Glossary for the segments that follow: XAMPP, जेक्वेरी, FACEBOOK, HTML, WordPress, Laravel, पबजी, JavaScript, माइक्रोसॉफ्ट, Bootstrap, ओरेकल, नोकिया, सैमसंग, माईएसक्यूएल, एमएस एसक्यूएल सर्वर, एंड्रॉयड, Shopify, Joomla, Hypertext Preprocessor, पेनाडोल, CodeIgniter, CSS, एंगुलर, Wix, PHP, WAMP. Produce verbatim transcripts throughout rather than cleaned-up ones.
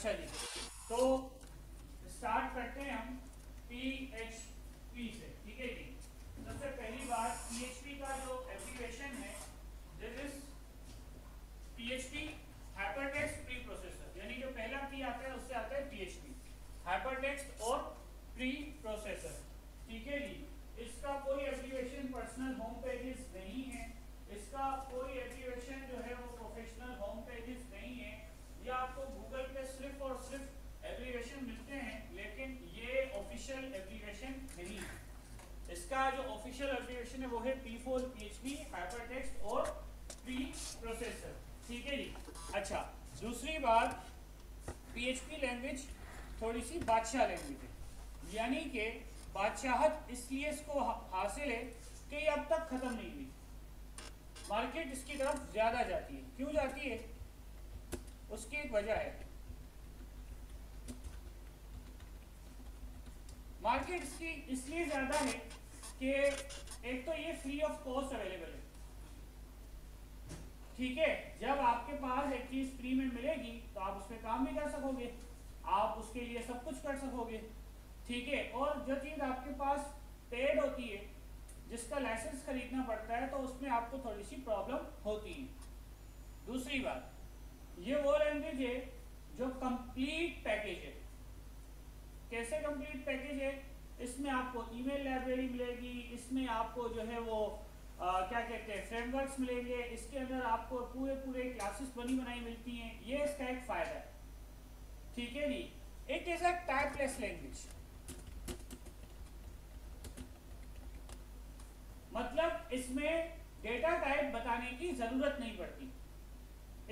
अच्छा जी, तो स्टार्ट करते हैं हम पी एच पी से, ठीक है जी। सबसे पहली बात, पी एच पी का जो एप्लीकेशन है, this is P H P hypertext pre processor, यानी जो पहला पी आता है उससे आता है पी एच पी हाइपरटेक्स्ट और प्री प्रोसेसर, ठीक है जी। इसका कोई एप्लीकेशन पर्सनल होम पेजेस नहीं है, इसका कोई एप्लीकेशन जो है वो प्रोफेशनल होम पेजेस नहीं है, या आपको गूगल पे सिर्फ और सिर्फ एप्लीकेशन मिलते हैं, लेकिन ये ऑफिशियल एप्लीकेशन नहीं है। इसका जो ऑफिशियल एप्लीकेशन है वो है P four P H P hypertext और प्री प्रोसेसर, ठीक है जी। अच्छा, दूसरी बात, पी एच पी लैंग्वेज थोड़ी सी बादशाह लैंग्वेज है, यानी कि बादशाहत इसलिए इसको हासिल है कि अब तक खत्म नहीं हुई, मार्केट इसकी तरफ ज्यादा जाती है। क्यों जाती है? उसकी एक वजह है, मार्केट इसकी इसलिए ज्यादा है कि एक तो ये फ्री ऑफ कॉस्ट अवेलेबल है, ठीक है। जब आपके पास एक चीज फ्री में मिलेगी तो आप उस पर काम भी कर सकोगे, आप उसके लिए सब कुछ कर सकोगे, ठीक है। और जो चीज आपके पास पेड होती है, जिसका लाइसेंस खरीदना पड़ता है, तो उसमें आपको थोड़ी सी प्रॉब्लम होती है। दूसरी बात, ये वो लैंग्वेज है जो कंप्लीट पैकेज है। कैसे कंप्लीट पैकेज है? इसमें आपको ईमेल लाइब्रेरी मिलेगी, इसमें आपको जो है वो आ, क्या कहते हैं फ्रेमवर्क्स मिलेंगे, इसके अंदर आपको पूरे पूरे क्लासेस बनी बनाई मिलती हैं, ये इसका एक फायदा है, ठीक है जी। It is a typeless language, मतलब इसमें डेटा टाइप बताने की जरूरत नहीं पड़ती।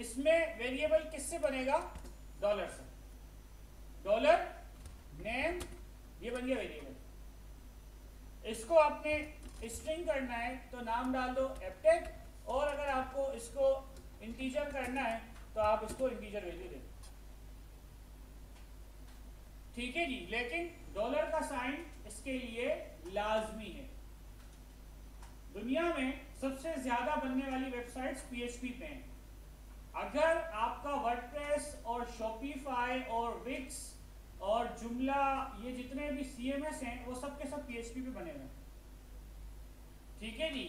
इसमें वेरिएबल किससे बनेगा? डॉलर से। डॉलर नेम ये बन गया वेरिएबल, इसको आपने स्ट्रिंग करना है तो नाम डाल दो एप्टेक, और अगर आपको इसको इंटीजर करना है तो आप इसको इंटीजर वैल्यू दे, ठीक है जी। लेकिन डॉलर का साइन इसके लिए लाजमी है। दुनिया में सबसे ज्यादा बनने वाली वेबसाइट्स पी एच पी पे हैं। अगर आपका वर्डप्रेस और शॉपिफाई और विक्स और जुमला, ये जितने भी सी एम एस हैं, वो सब के सब पी एच पी पे बने हुए हैं, ठीक है जी।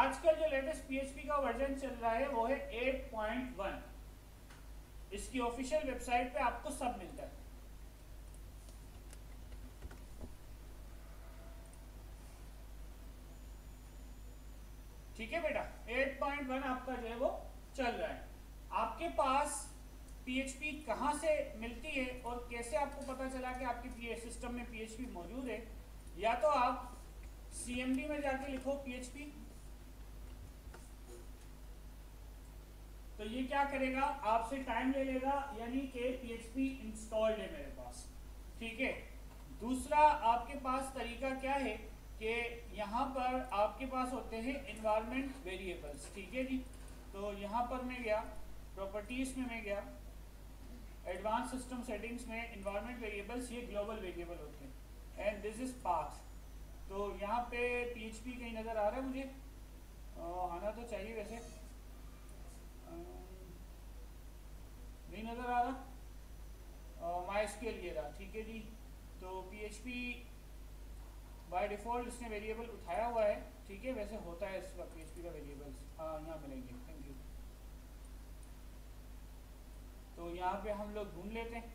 आजकल जो लेटेस्ट पी एच पी का वर्जन चल रहा है वो है एट पॉइंट वन। इसकी ऑफिशियल वेबसाइट पे आपको सब मिलता है, ठीक है बेटा। एट पॉइंट वन आपका जो है वो चल रहा है। आपके पास पी एच पी कहाँ से मिलती है और कैसे आपको पता चला कि आपके पी सिस्टम में पी एच पी मौजूद है? या तो आप सी एम डी में जाके लिखो पी एच पी, तो ये क्या करेगा, आपसे टाइम ले लेगा, यानी कि पी एच पी इंस्टॉल्ड है मेरे पास, ठीक है। दूसरा आपके पास तरीका क्या है कि यहाँ पर आपके पास होते हैं इन्वायरमेंट वेरिएबल्स, ठीक है जी। तो यहाँ पर मैं गया प्रॉपर्टीज़ में, मैं गया एडवांस सिस्टम सेटिंग्स में, इन्वायरमेंट वेरिएबल्स ये ग्लोबल वेरिएबल होते हैं, एंड दिस इज़ पाथ। तो यहाँ पे पी एच पी कहीं नज़र आ रहा है मुझे? आना तो चाहिए वैसे, नहीं नज़र आ रहा। माई एस क्यू एल ये रहा, ठीक है जी। तो P H P by default इसने वेरिएबल उठाया हुआ है, ठीक है, वैसे होता है इसका पी एच पी का वेरिएबल्स, हाँ यहाँ मिलेंगे, थैंक यू। तो यहाँ पे हम लोग ढूंढ लेते हैं,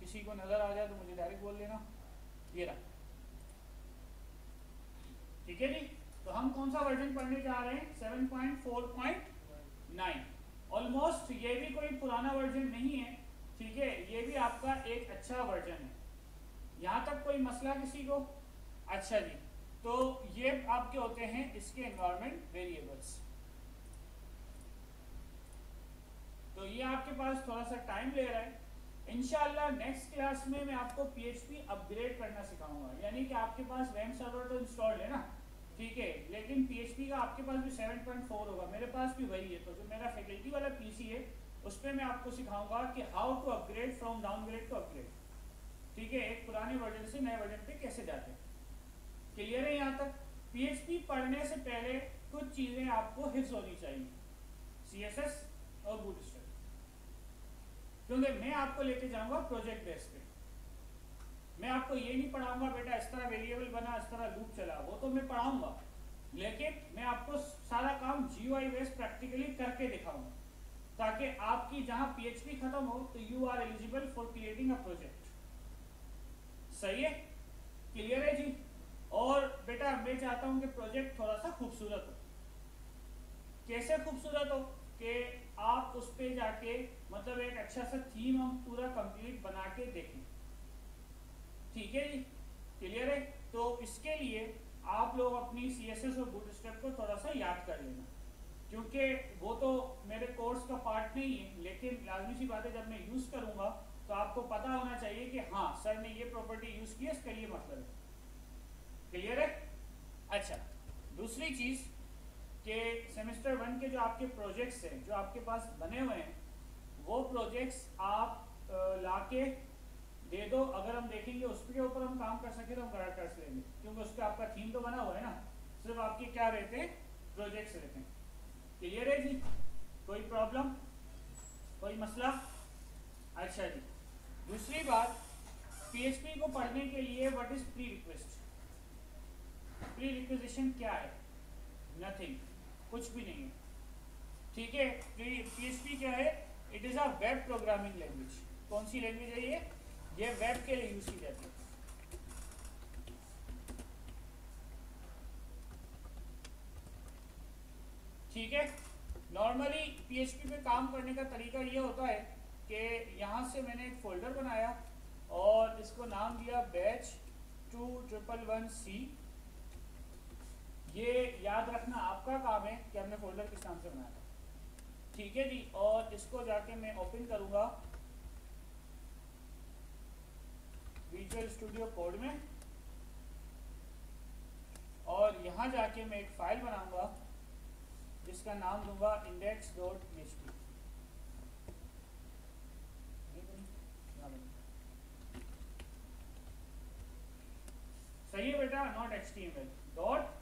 किसी को नज़र आ जाए तो मुझे डायरेक्ट बोल देना, ये रहा, ठीक है जी। तो हम कौन सा वर्जन पढ़ने जा रहे हैं? Seven point four point nine. Almost ये भी कोई पुराना वर्जन नहीं है, ठीक है, ये भी आपका एक अच्छा वर्जन है। यहाँ तक कोई मसला किसी को? अच्छा जी, तो ये आपके होते हैं इसके एनवायरमेंट वेरिएबल्स। तो ये आपके पास थोड़ा सा टाइम ले रहा है। इंशाल्लाह नेक्स्ट क्लास में मैं आपको पी एच पी अपग्रेड करना सिखाऊंगा, यानी कि आपके पास वैम सर्वर तो इंस्टॉल्ड है ना, ठीक है, लेकिन पी एच पी का आपके पास भी सेवन पॉइंट फोर होगा, मेरे पास भी वही है। तो जो मेरा फैकल्टी वाला पी सी है उस पर मैं आपको सिखाऊंगा कि how to upgrade from downgrade to upgrade, ठीक है, एक पुराने वर्जन से नए वर्जन पे कैसे जाते हैं। क्लियर है यहाँ तक? पी एच पी पढ़ने से पहले कुछ चीज़ें आपको हिफ्ज होनी चाहिए, सी एस एस और बूटस्ट्रैप। क्योंकि मैं आपको लेके जाऊंगा प्रोजेक्ट बेस पे। मैं आपको ये नहीं पढ़ाऊंगा बेटा इस तरह वेरिएबल बना, इस तरह लूप चला, वो तो मैं पढ़ाऊंगा, लेकिन मैं आपको सारा काम जीयूआई बेस प्रैक्टिकली करके दिखाऊंगा, ताकि आपकी जहां पीएचपी खत्म हो तो you are eligible for creating a project. सही है, क्लियर है जी? और बेटा मैं चाहता हूं कि प्रोजेक्ट थोड़ा सा खूबसूरत हो। कैसे खूबसूरत हो कि आप उस पे जाके मतलब एक अच्छा सा थीम हम पूरा कंप्लीट बना के देखें। ठीक है जी, क्लियर है? तो इसके लिए आप लोग अपनी सीएसएस और बूटस्ट्रैप को थोड़ा सा याद कर लेना, क्योंकि वो तो मेरे कोर्स का पार्ट नहीं है, लेकिन लाजमी सी बात है जब मैं यूज़ करूँगा तो आपको पता होना चाहिए कि हाँ सर ने ये प्रॉपर्टी यूज़ की है, इसका ये मतलब है। क्लियर है? अच्छा, दूसरी चीज़ कि सेमेस्टर वन के जो आपके प्रोजेक्ट्स हैं जो आपके पास बने हुए हैं, वो प्रोजेक्ट्स आप लाके दे दो। अगर हम देखेंगे उसके ऊपर हम काम कर सके तो हम करा कर लेंगे, क्योंकि उसका आपका थीम तो बना हुआ है ना, सिर्फ आपके क्या रहते हैं, प्रोजेक्ट्स रहते हैं। क्लियर है जी? कोई प्रॉब्लम, कोई मसला? अच्छा जी, दूसरी बात, पीएचपी को पढ़ने के लिए what is pre request? Pre requisition क्या है? नथिंग, कुछ भी नहीं है। ठीक है, पीएचपी क्या है? It is a web programming language. कौन सी लैंग्वेज है ये? ये वेब के लिए यूज की जाती है। ठीक है, नॉर्मली पीएचपी पे काम करने का तरीका ये होता है कि यहाँ से मैंने एक फोल्डर बनाया और इसको नाम दिया batch two triple one C. ये याद रखना आपका काम है कि हमने फोल्डर किस नाम से बनाया था। ठीक है जी, और इसको जाके मैं ओपन करूंगा विजुअल स्टूडियो कोड में, और यहाँ जाके मैं एक फाइल बनाऊंगा जिसका नाम दूंगा index dot P H P. सही है बेटा? Not H T M L, dot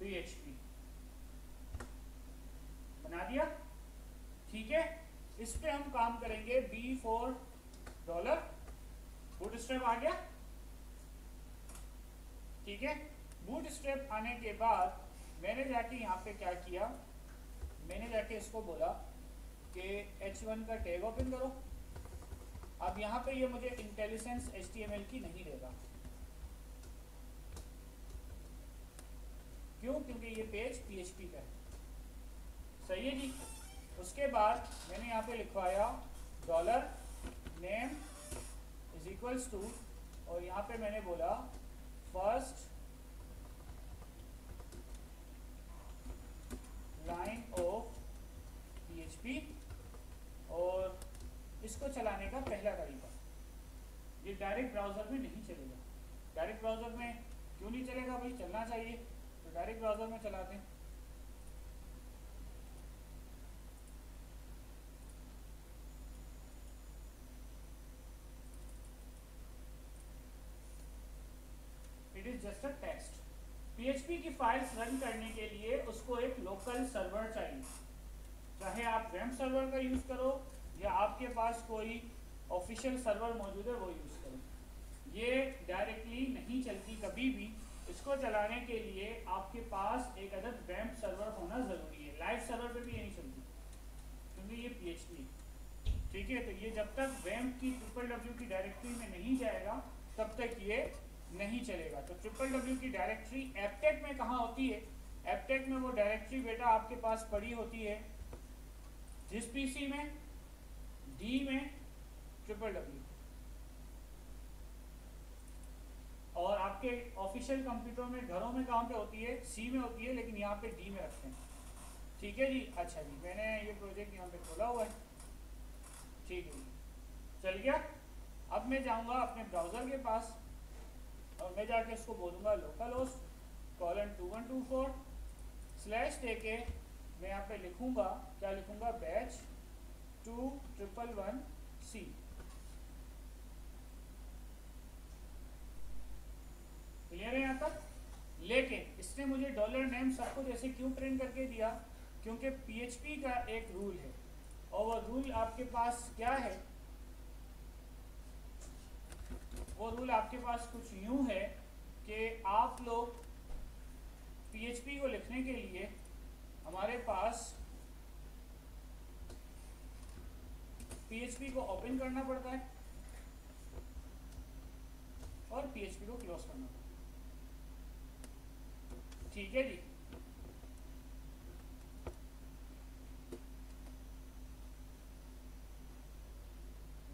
PHP बना दिया। ठीक है, इस पे हम काम करेंगे। बी फॉर डॉलर, बूटस्ट्रैप आ गया। ठीक है, बूटस्ट्रैप आने के बाद मैंने जाके यहाँ पे क्या किया, मैंने जाके इसको बोला कि एच वन का टैग ओपन करो। अब यहाँ पे ये मुझे इंटेलिजेंस एचटीएमएल की नहीं देगा, क्यों? क्योंकि ये पेज पीएचपी का है। सही है जी। उसके बाद मैंने यहाँ पे लिखवाया dollar name is equals to, और यहाँ पे मैंने बोला फर्स्ट लाइन ऑफ पीएचपी, और इसको चलाने का पहला तरीका, ये डायरेक्ट ब्राउज़र में नहीं चलेगा। डायरेक्ट ब्राउज़र में क्यों नहीं चलेगा भाई? चलना चाहिए, तो डायरेक्ट ब्राउजर में चलाते हैं। It is just a text. PHP की फाइल्स रन करने के लिए उसको एक लोकल सर्वर चाहिए, चाहे आप वैम्प सर्वर का यूज करो या आपके पास कोई ऑफिशियल सर्वर मौजूद है वो यूज करो। ये डायरेक्टली नहीं चलती कभी भी। इसको चलाने के लिए आपके पास एक अदर वैम्प सर्वर होना ज़रूरी है। लाइव सर्वर पे भी यही चलती क्योंकि ये पीएचपी। ठीक है, तो ये जब तक वैम्प की ट्रिपल डब्ल्यू की डायरेक्टरी में नहीं जाएगा तब तक ये नहीं चलेगा। तो ट्रिपल डब्ल्यू की डायरेक्टरी एपटेक में कहाँ होती है? एपटेक में वो डायरेक्टरी बेटा आपके पास पड़ी होती है जिस पीसी में डी में ट्रिपल डब्ल्यू, और आपके ऑफिशियल कंप्यूटर में घरों में कहाँ पे होती है? सी में होती है, लेकिन यहाँ पे डी में रखते हैं। ठीक है जी। अच्छा जी, मैंने ये प्रोजेक्ट यहाँ पे खोला हुआ है। ठीक है, चल गया। अब मैं जाऊँगा अपने ब्राउज़र के पास और मैं जाके इसको बोलूँगा local host colon two one two four slash दे के मैं यहाँ पे लिखूँगा, क्या लिखूँगा? Batch two triple one C. Clear है यहाँ तक? लेकिन इसने मुझे डॉलर नेम सब कुछ ऐसे क्यों प्रिंट करके दिया? क्योंकि पीएचपी का एक रूल है, और वो रूल आपके पास क्या है? टूल आपके पास कुछ यूं है कि आप लोग पीएचपी को लिखने के लिए हमारे पास पीएचपी को ओपन करना पड़ता है और पीएचपी को क्लोज करना पड़ता है। ठीक है जी,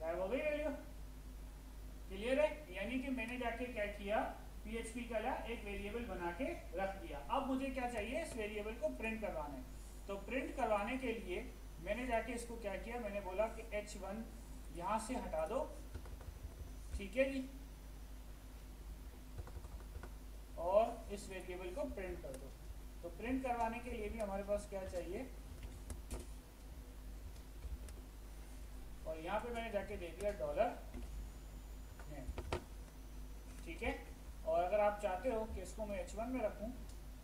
गायब हो गई वैल्यू, क्लियर है। यानी कि मैंने जाके क्या किया, पीएचपी का ला एक वेरिएबल बना के रख दिया। अब मुझे क्या चाहिए, इस वेरिएबल को प्रिंट करवाना है। तो प्रिंट करवाने के लिए मैंने जाके इसको क्या किया, मैंने बोला कि एच वन यहाँ से हटा दो। ठीक है जी, और इस वेरिएबल को प्रिंट कर दो। तो प्रिंट करवाने के लिए भी हमारे पास क्या चाहिए, और यहाँ पे मैंने जाके दे दिया डॉलर। ठीक है, और अगर आप चाहते हो कि इसको मैं एच वन में रखूं,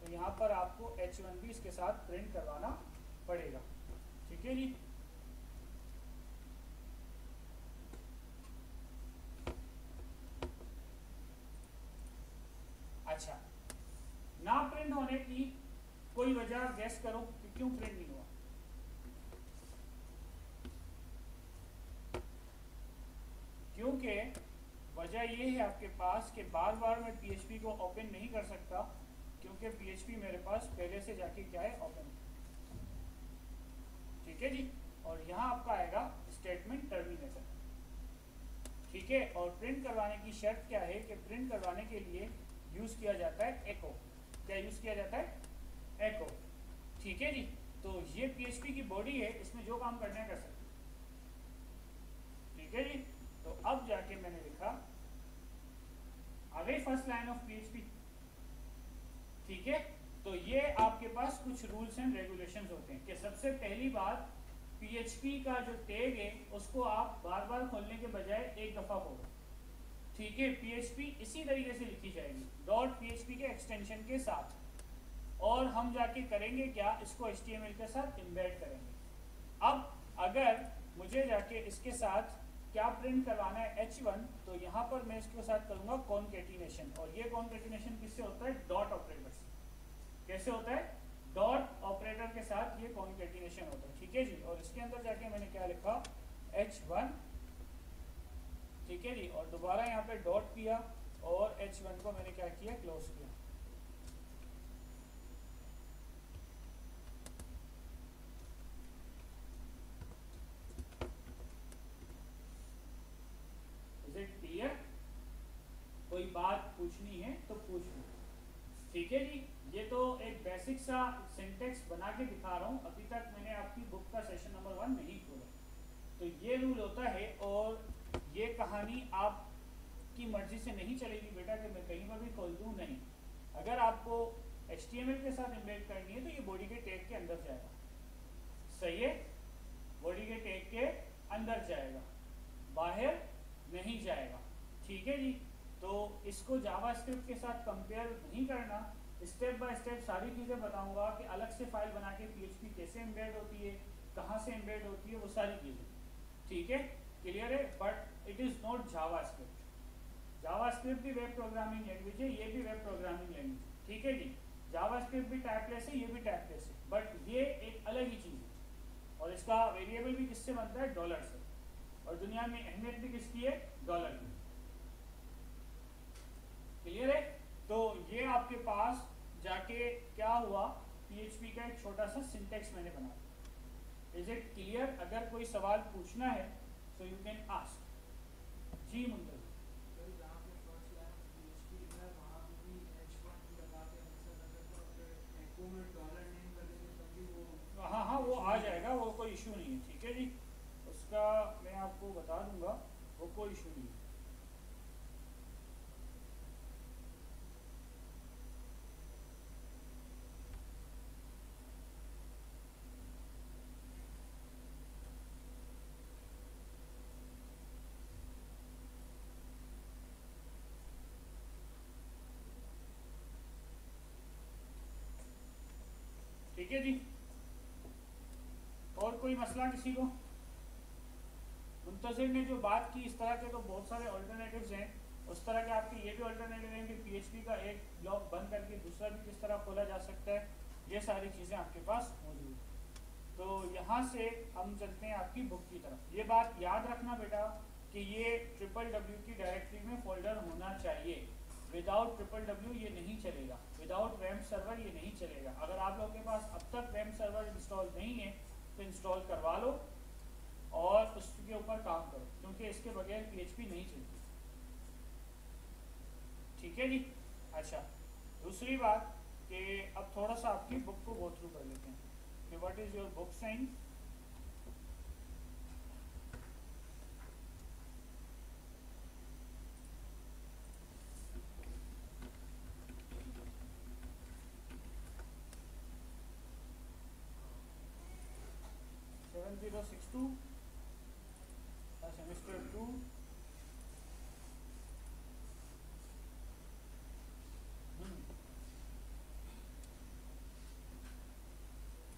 तो यहाँ पर आपको एच वन भी इसके साथ प्रिंट करवाना पड़ेगा। ठीक है जी, अच्छा, ना प्रिंट होने की कोई वजह गैस करो कि क्यों प्रिंट नहीं हुआ। क्योंकि वजह ये है आपके पास कि बार बार मैं पीएचपी को ओपन नहीं कर सकता, क्योंकि पीएचपी मेरे पास पहले से जाके क्या है, ओपन। ठीक है जी, और यहाँ आपका आएगा स्टेटमेंट टर्मिनेटर। ठीक है, और प्रिंट करवाने की शर्त क्या है कि प्रिंट करवाने के लिए यूज़ किया जाता है एको। क्या यूज़ किया जाता है, एको। ठीक है जी, तो ये पीएचपी की बॉडी है, इसमें जो काम करना है कर सकते। ठीक है जी, तो अब जाके मैंने लिखा away first line of PHP. ठीक है, तो ये आपके पास कुछ रूल्स एंड रेगुलेशंस होते हैं कि सबसे पहली बात, पीएचपी का जो टैग है उसको आप बार बार खोलने के बजाय एक दफ़ा खोलो। ठीक है, पीएचपी इसी तरीके से लिखी जाएगी डॉट पीएचपी के एक्सटेंशन के साथ। और हम जाके करेंगे क्या, इसको एचटीएमएल के साथ एम्बेड करेंगे। अब अगर मुझे जाके इसके साथ क्या प्रिंट करवाना है, एच वन, तो यहाँ पर मैं इसके साथ करूँगा कॉन्केटिनेशन। और ये कॉन्केटिनेशन किससे होता है, डॉट ऑपरेटर से। कैसे होता है, डॉट ऑपरेटर के साथ ये कॉन्केटिनेशन होता है। ठीक है जी, और इसके अंदर जाके मैंने क्या लिखा, एच वन। ठीक है जी, और दोबारा यहाँ पे डॉट किया और एच वन को मैंने क्या किया, क्लोज किया। कोई बात पूछनी है तो पूछ लो। ठीक है जी, ये तो एक बेसिक सा सिंटेक्स बना के दिखा रहा हूँ। अभी तक मैंने आपकी बुक का सेशन नंबर वन नहीं खोला। तो ये रूल होता है, और ये कहानी आपकी मर्जी से नहीं चलेगी बेटा कि मैं कहीं पर भी खोल दूँ, नहीं। अगर आपको एचटीएमएल के साथ एम्बेड करनी है तो ये बॉडी के टैग के अंदर जाएगा। सही है, बॉडी के टैग के अंदर जाएगा, बाहर नहीं जाएगा। ठीक है जी, तो इसको जावास्क्रिप्ट के साथ कंपेयर नहीं करना। स्टेप बाय स्टेप सारी चीज़ें बताऊंगा कि अलग से फाइल बना के पीएचपी कैसे एम्बेड होती है, कहाँ से एम्बेड होती है, वो सारी चीज़ें। ठीक है, क्लियर है। But it is not JavaScript. JavaScript भी वेब प्रोग्रामिंग लैंग्वेज है, ये भी वेब प्रोग्रामिंग लैंग्वेज है। ठीक है जी, जावास्क्रिप्ट भी टाइपलेस है, ये भी टाइपलेस है, बट ये एक अलग ही चीज़ है। और इसका वेरिएबल भी किससे बनता है, डॉलर से। और दुनिया में अहमियत भी किसकी है, डॉलर की। क्लियर है, तो ये आपके पास जाके क्या हुआ, पीएचपी का एक छोटा सा सिंटेक्स मैंने बनाया। Is it clear? अगर कोई सवाल पूछना है तो यू कैन आस्क। जी मुंदर, हाँ हाँ वो आ जाएगा, वो कोई इशू नहीं है। ठीक है जी, उसका मैं आपको बता दूंगा, वो कोई इशू नहीं है। ठीक है जी, और कोई मसला किसी को? मुंतज़िर ने जो बात की इस तरह के तो बहुत सारे ऑल्टरनेटिव्स हैं, उस तरह के आपके ये भी अल्टरनेटिव हैं कि पीएचपी का एक ब्लॉक बंद करके दूसरा भी किस तरह खोला जा सकता है, ये सारी चीज़ें आपके पास मौजूद हैं। तो यहाँ से हम चलते हैं आपकी बुक की तरफ। ये बात याद रखना बेटा कि ये ट्रिपल डब्ल्यू की डायरेक्टरी में फ़ोल्डर होना चाहिए, विदाउट ट्रिपल डब्ल्यू ये नहीं चलेगा, विदाउट वैम्प सर्वर ये नहीं चलेगा। अगर आप लोगों के पास अब तक वैम्प सर्वर इंस्टॉल नहीं है तो इंस्टॉल करवा लो और उसके ऊपर काम करो, क्योंकि इसके बगैर पीएचपी नहीं चलती। ठीक है जी। अच्छा, दूसरी बात कि अब थोड़ा सा आपकी बुक को गो थ्रू कर लेते हैं कि what is your book sign. seven zero six two semester two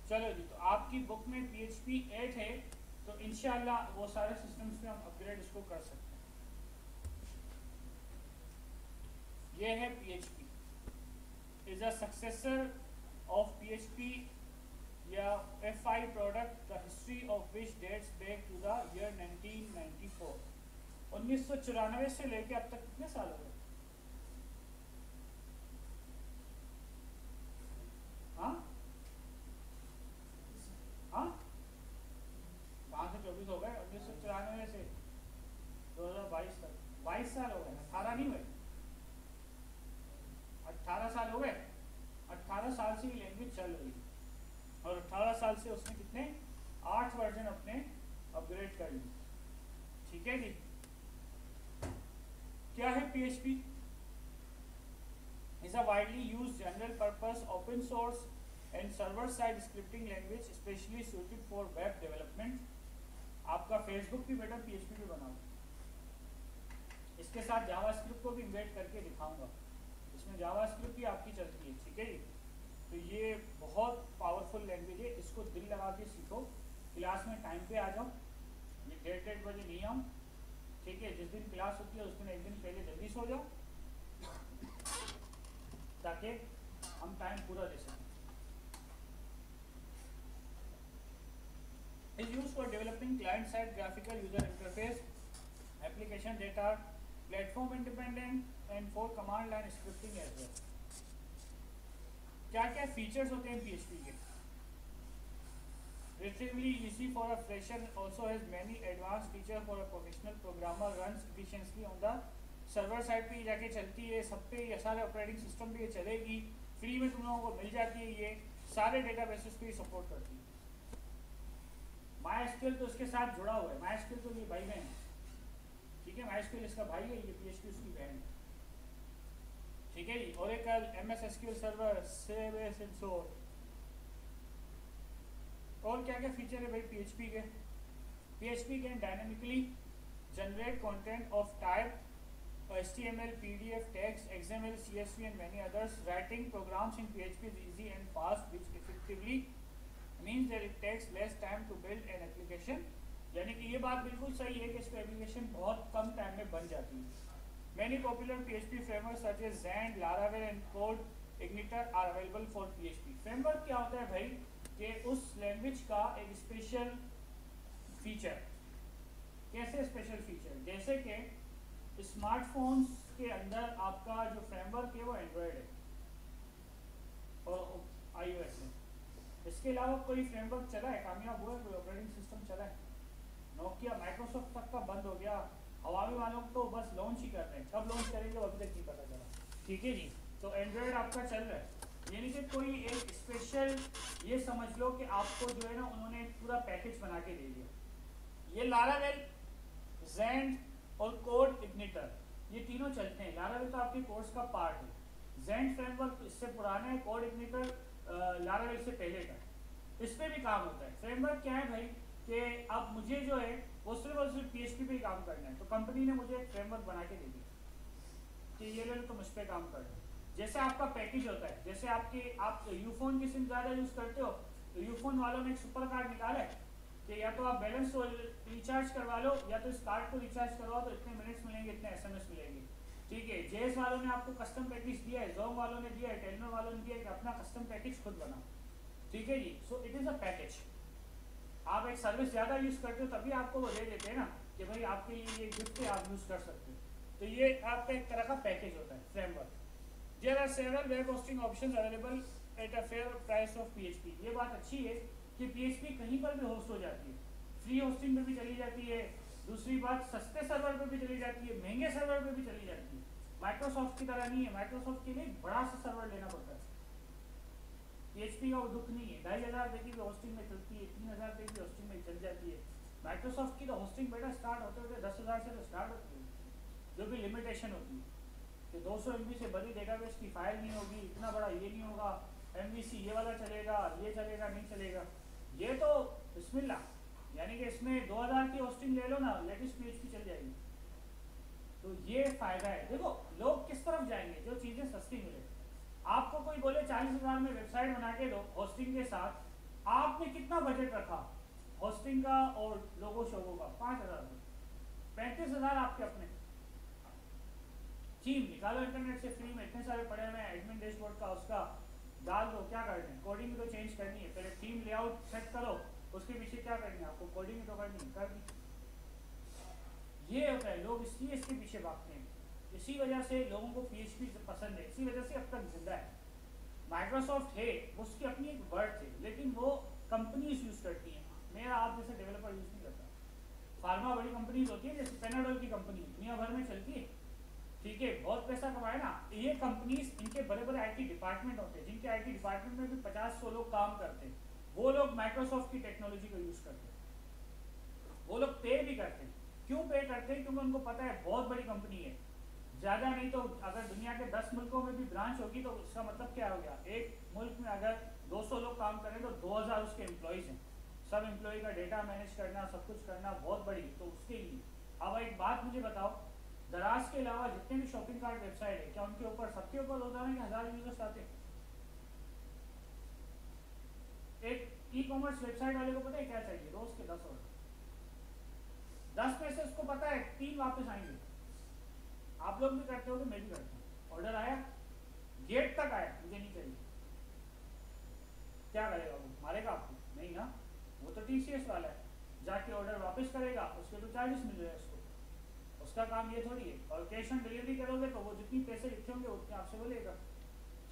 चलो जी। तो आपकी बुक में पीएचपी एट है, तो इंशाल्लाह वो सारे सिस्टम्स में हम अपग्रेड इसको कर सकते हैं। ये है PHP is a successor of PHP या F I product the history of which dates back to the year nineteen ninety four. उन्नीस सौ चौरानवे से लेके अब तक कितने साल हो गए? हाँ हाँ कहाँ से चौबीस हो गए, उन्नीस सौ चौरानवे से दो हजार बाईस तक बाईस साल हो गए। अठारह नहीं हुए, अट्ठारह साल हो गए। अट्ठारह साल से ये लैंग्वेज चल रही है और अठारह साल से उसने कितने आठ वर्जन अपने अपग्रेड कर लिए। ठीक है जी। क्या है PHP? Is a widely used general purpose open source and server side scripting language specially suited for web development. आपका फेसबुक भी बेटा पीएचपी पे बनाओ, इसके साथ जावास्क्रिप्ट को भी इम्बेड करके दिखाऊंगा, इसमें जावास्क्रिप्ट भी आपकी चलती है। ठीक है जी। तो ये बहुत पावरफुल लैंग्वेज है, इसको दिल लगा के सीखो। क्लास में टाइम पे आ जाओ, मैं डेढ़ डेढ़ बजे नहीं आऊँ। ठीक है, जिस दिन क्लास होती है उस दिन एक दिन पहले जल्दी सो जाओ ताकि हम टाइम पूरा दे सकें। Is use for developing client side graphical user interface application data platform independent and for command line scripting as well. क्या क्या फीचर्स होते हैं पीएचपी के? Relatively easy for a fresher, also has many advance feature for a professional programmer, runs efficiently on the server side पे जाके चलती है, सब पे ये सारे ऑपरेटिंग सिस्टम पे ये चलेगी, फ्री में तुम लोगों को मिल जाती है, ये सारे डेटाबेसेस पे सपोर्ट करती है। माईएसक्यूएल तो इसके साथ जुड़ा हुआ है, माईएसक्यूएल तो ये भाई बहन है। ठीक है, माईएसक्यूएल इसका भाई है, ये पीएचपी उसकी बहन है। ठीक है जी। ओरेकल, एमएस एसक्यूएल सर्वर, सेवेस एंड सोर। और क्या क्या फीचर है भाई पीएचपी के? PHP can dynamically generate content of type HTML, PDF, text, XML, CSV and many others. Writing programs in PHP is easy and fast which effectively means that it takes less time to build an application. यानी कि ये बात बिल्कुल सही है कि इसकी application बहुत कम टाइम में बन जाती है। Many popular P H P frameworks such as Xampp, Laravel and CodeIgniter are available for P H P. Framework क्या होता है भाई कि उस लैंग्वेज का एक स्पेशल फीचर। कैसे स्पेशल फीचर? जैसे कि स्मार्टफोन्स के अंदर आपका जो फ्रेमवर्क है वो एंड्रॉयड है और आईओएस है। इसके अलावा कोई फ्रेमवर्क चला है, कामयाब हुआ, कोई ऑपरेटिंग सिस्टम चला है? नोकिया, माइक्रोसॉफ्ट तक का बंद हो गया। हवाई वालों को तो बस लॉन्च ही करते हैं, कब लॉन्च करेंगे वो अभी तक नहीं पता चला। ठीक है जी। तो एंड्रॉयड आपका चल रहा है, यानी कि कोई एक स्पेशल, ये समझ लो कि आपको जो है ना उन्होंने पूरा पैकेज बना के दे दिया। ये लारावेल, ज़ैम्प और कोडइग्निटर ये तीनों चलते हैं। लारावेल तो आपके कोर्स का पार्ट है, ज़ैम्प फ्रेमवर्क इससे पुराना है, कोडइग्निटर लारावेल से पहले का, इस पर भी काम होता है। फ्रेमवर्क क्या है भाई कि अब मुझे जो है वो सिर्फ और सिर्फ पीएचपी पे काम करना है, तो कंपनी ने मुझे एक फ्रेमवर्क बना के दे दिया कि ये ले लो तुम इस पर काम करना। जैसे आपका पैकेज होता है, जैसे आपके आप यूफोन की सिम ज़्यादा यूज़ करते हो तो यूफोन वालों ने एक सुपर कार्ड निकाला है कि या तो आप बैलेंस रिचार्ज करवा लो या तो इस कार्ड को रिचार्ज करवाओ तो इतने मिनट्स मिलेंगे, इतने एस एम एस मिलेंगे। ठीक है, जेएस वालों ने आपको कस्टम पैकेज दिया है, जोम वालों ने दिया है, टेलनो वालों ने दिया है कि अपना कस्टम पैकेज खुद बनाओ। ठीक है जी, so it is a package. आप एक सर्विस ज़्यादा यूज़ करते हो तभी आपको वो दे देते हैं ना कि भाई आपके लिए ये गिफ्ट है, आप यूज़ कर सकते हो। तो ये आपका एक तरह का पैकेज होता है, framework. There are several web hosting options available at a fair price of PHP. ये बात अच्छी है कि पीएचपी कहीं पर भी होस्ट हो जाती है, फ्री होस्टिंग में भी चली जाती है, दूसरी बात सस्ते सर्वर पे भी चली जाती है, महंगे सर्वर पे भी चली जाती है। माइक्रोसॉफ्ट की तरह नहीं है, माइक्रोसॉफ्ट के लिए बड़ा सा सर्वर लेना पड़ता है। पीएचपी का वो दुख नहीं है, ढाई हज़ार रुपये की होस्टिंग में चलती है, तीन हज़ार रुपये की होस्टिंग में चल जाती है। माइक्रोसॉफ्ट की तो होस्टिंग बेटा स्टार्ट होते होते दस हज़ार से तो स्टार्ट होती है, जो भी लिमिटेशन होती है कि दो सौ एम बी से बड़ी डेटाबेस की फाइल नहीं होगी, इतना बड़ा ये नहीं होगा, एम बी सी ये वाला चलेगा, ये चलेगा नहीं चलेगा। ये तो बिस्मिल्ला, यानी कि इसमें दो हज़ार की होस्टिंग ले लो ना, लेटेस्ट पीएचपी चल जाएगी। तो ये फ़ायदा है। देखो लोग किस तरफ जाएंगे, जो चीज़ें सस्ती मिले। आपको कोई बोले चालीस हज़ार में वेबसाइट बना के दो होस्टिंग के साथ, आपने कितना बजट रखा होस्टिंग का और लोगों शोगों का? पाँच हज़ार रुपये, पैंतीस हज़ार आपके अपने। टीम निकालो इंटरनेट से फ्री में, इतने सारे पड़े हुए हैं, एडमिन डैशबोर्ड का उसका डाल दो, क्या करना है, कोडिंग तो चेंज करनी है, पहले टीम लेआउट सेट करो, उसके पीछे क्या करनी है आपको, कोडिंग तो करनी कर दी। ये होता है, लोग इसलिए इसके पीछे भागते हैं। इसी वजह से लोगों को पीएचपी पसंद है, इसी वजह से अब तक जिंदा है। माइक्रोसॉफ्ट है, उसकी अपनी एक वर्ड थी, लेकिन वो कंपनीज यूज़ करती हैं, मेरा आप जैसे डेवलपर यूज़ नहीं करता। फार्मा बड़ी कंपनीज होती है, जैसे पेनाडोल की कंपनी दुनिया भर में चलती है, ठीक है, बहुत पैसा कमाए ना। ये कंपनीज, इनके बड़े बड़े आईटी डिपार्टमेंट होते हैं, जिनके आईटी डिपार्टमेंट में भी पचास सौ लोग काम करते हैं, वो लोग माइक्रोसॉफ्ट की टेक्नोलॉजी को यूज़ करते हैं, वो लोग पे भी करते हैं। क्यों पे करते हैं? क्योंकि उनको पता है बहुत बड़ी कंपनी है, ज़्यादा नहीं तो अगर दुनिया के दस मुल्कों में भी ब्रांच होगी तो इसका मतलब क्या हो गया, एक मुल्क में अगर दो सौ लोग काम करें तो दो हज़ार उसके एम्प्लॉयज़ हैं, सब एम्प्लॉय का डेटा मैनेज करना, सब कुछ करना बहुत बड़ी। तो उसके लिए अब एक बात मुझे बताओ, दराज के अलावा जितने भी शॉपिंग कार्ट वेबसाइट है, क्या उनके ऊपर सबके ऊपर रोजाना के हज़ार यूजर्स आते हैं? एक ई कॉमर्स वेबसाइट वाले को पता है क्या चाहिए, रोज के दस ऑर्डर, दस पैसे उसको पता है तीन वापस आएंगे। आप लोग भी करते हो तो मैं भी करता हूँ, ऑर्डर आया गेट तक आया, मुझे नहीं चाहिए, क्या करेगा वो, मारेगा आपको? नहीं ना, वो तो टीसीएस वाला है, जाके ऑर्डर वापस करेगा, उसके तो चार्जेस मिल जाएगा उसको, उसका काम ये थोड़ी है। और कैश ऑन डिलीवरी करोगे तो वो जितनी पैसे लिखे होंगे उतने आपसे बोलेगा,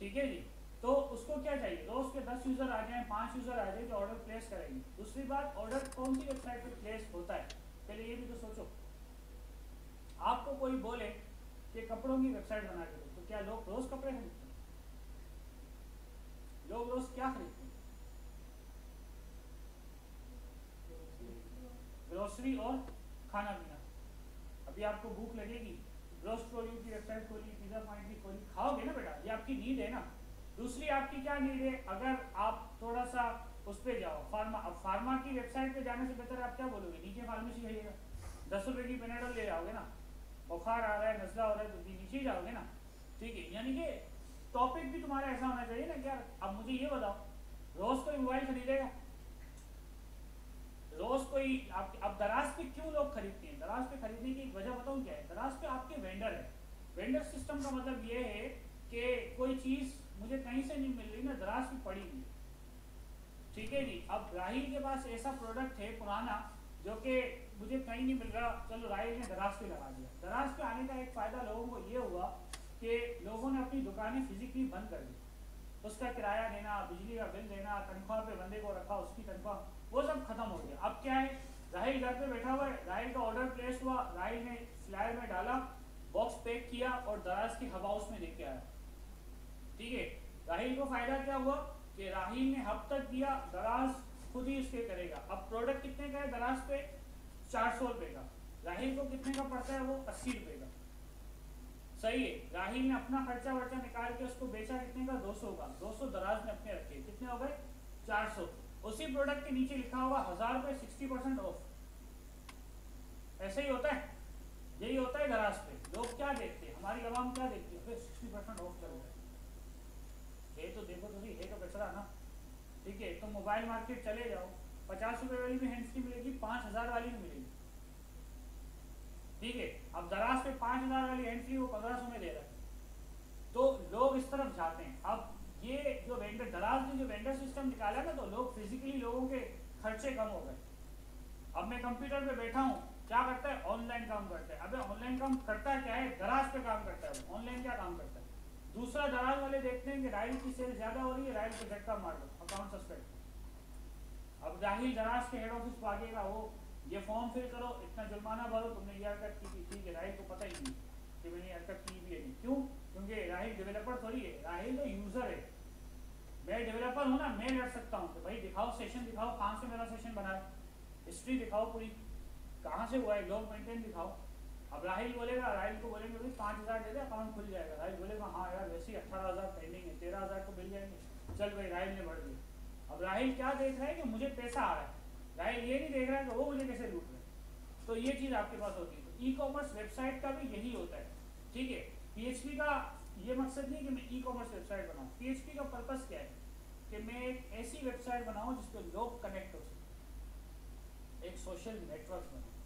ठीक है जी। तो उसको क्या चाहिए, रोज के दस यूज़र आ जाएँ, पाँच यूज़र आ जाए जो ऑर्डर प्लेस करेंगे। दूसरी बात, ऑर्डर कौन सी वेबसाइट पर प्लेस होता है, पहले ये भी तो सोचो। आपको कोई बोले कि कपड़ों की वेबसाइट बना के दो, तो क्या लोग रोज़ कपड़े खरीदते हैं? लोग रोज़ क्या खरीदते हैं? ग्रोसरी और खाना पीना। अभी आपको भूख लगेगी, रोस्ट खोली की वेबसाइट खोली, पिज़्ज़ा पॉइंट की खोली, खाओगे ना बेटा, ये आपकी नीड है ना। दूसरी आपकी क्या नीड है, अगर आप थोड़ा सा उस पर जाओ, फार्मा, अब फार्मा की वेबसाइट पे जाने से बेहतर आप क्या बोलोगे, नीचे फार्मेसी जाइएगा, दस रुपये की पेनाडोल ले जाओगे ना, बुखार आ रहा है, नजला हो रहा है तो नीचे ही जाओगे ना, ठीक है। यानी कि टॉपिक भी तुम्हारा ऐसा होना चाहिए ना कि यार, अब मुझे ये बताओ, रोज़ कोई मोबाइल खरीदेगा? रोज़ कोई आप, अब दराज पे क्यों लोग खरीदते हैं, दराज पे खरीदने की वजह बताऊँ क्या है। दराज पे आपके वेंडर है, वेंडर सिस्टम का मतलब ये है कि कोई चीज़ मुझे कहीं से नहीं मिल रही ना, दराज भी पड़ी हुई, ठीक है जी। अब राहिल के पास ऐसा प्रोडक्ट है पुराना जो कि मुझे कहीं नहीं मिल रहा, चलो राहिल ने दराज पे लगा दिया। दराज पे आने का एक फ़ायदा लोगों को ये हुआ कि लोगों ने अपनी दुकानें फिजिकली बंद कर दी, उसका किराया देना, बिजली का बिल देना, तनख्वाह पे बंदे को रखा, उसकी तनख्वाह, वो सब खत्म हो गया। अब क्या है, राहिल घर पर बैठा हुआ है, राहिल का ऑर्डर प्लेस हुआ, राहिल ने फ्लायर में डाला, बॉक्स पैक किया और दराज की हब हाउस में लेके आया, ठीक है। राहिल को फ़ायदा क्या हुआ कि राहिल ने हब तक दिया, दराज खुद ही उसके करेगा। अब प्रोडक्ट कितने का है दराज पे, चार सौ रुपये का, राहिल को कितने का पड़ता है वो, अस्सी रुपये का, सही है। राहिल ने अपना खर्चा वर्चा निकाल के उसको बेचा कितने का, दो सौ का, दो सौ दराज ने अपने रखे, कितने हो गए, चार सौ। उसी प्रोडक्ट के नीचे लिखा होगा हज़ार रुपये सिक्सटी परसेंट ऑफ, ऐसे ही होता है, यही होता है दराज पे। लोग क्या देखते हैं, हमारी आवाम क्या देखती है, फिर सिक्सटी परसेंट ऑफ चलो ये तो देखो, तो ये तो कचरा ना, ठीक है। तो मोबाइल मार्केट चले जाओ, पचास रुपये वाली भी हैंड फ्री मिलेगी, पाँच हज़ार वाली भी मिलेगी, ठीक है। अब दराज पे पाँच हज़ार वाली एंट्री वो पंद्रह सौ में दे रहा है, तो लोग इस तरफ जाते हैं। अब ये जो वेंडर दराज ने जो वेंडर सिस्टम निकाला ना, तो लोग फिजिकली लोगों के खर्चे कम हो गए। अब मैं कंप्यूटर पे बैठा हूँ, क्या करता है, ऑनलाइन काम करता है। अबे ऑनलाइन काम करता क्या है, दराज पे काम करता है। ऑनलाइन क्या काम करता है, दूसरा दराज वाले देखते हैं कि राइल की सेल ज़्यादा हो रही है, राइल को झटका मार दो, अकाउंट सस्पेंड। अब जाहिल दराज के हेड ऑफिस को आगेगा, वो ये फॉर्म फिल करो, इतना जुर्माना भरो, तुमने ये हरकत की थी, ठीक है। राहिल को पता ही नहीं कि मैंने हरकत की भी है नहीं, क्यों, क्योंकि राहिल डेवलपर थोड़ी है, राहिल तो यूज़र है। मैं डेवलपर हूँ ना, मैं लड़ सकता हूँ कि भाई दिखाओ सेशन, दिखाओ कहाँ से मेरा सेशन बना है, हिस्ट्री दिखाओ पूरी, कहाँ से हुआ है, लॉग मेंटेन दिखाओ। अब राहिल बोलेगा, राहिल को बोलेंगे भाई पाँच हज़ार दे दे, अकाउंट खुल जाएगा। राहिल बोलेगा हाँ यार वैसे ही अट्ठारह हज़ार पेंडिंग है, तेरह हज़ार को मिल जाएंगे, चल भाई राहिल ने बढ़ दिया। अब राहिल क्या देख रहा है कि मुझे पैसा आ रहा है, राइल ये नहीं देख रहा है कि वो मुझे कैसे लूट रहे हैं। तो ये चीज़ आपके पास होती है। तो ई कॉमर्स वेबसाइट का भी यही होता है, ठीक है। पीएचपी का ये मकसद नहीं कि मैं ई कॉमर्स वेबसाइट बनाऊँ, पीएचपी का पर्पस क्या है कि मैं एक ऐसी वेबसाइट बनाऊँ जिस पर लोग कनेक्ट हो सकें, एक सोशल नेटवर्क बनाऊँ,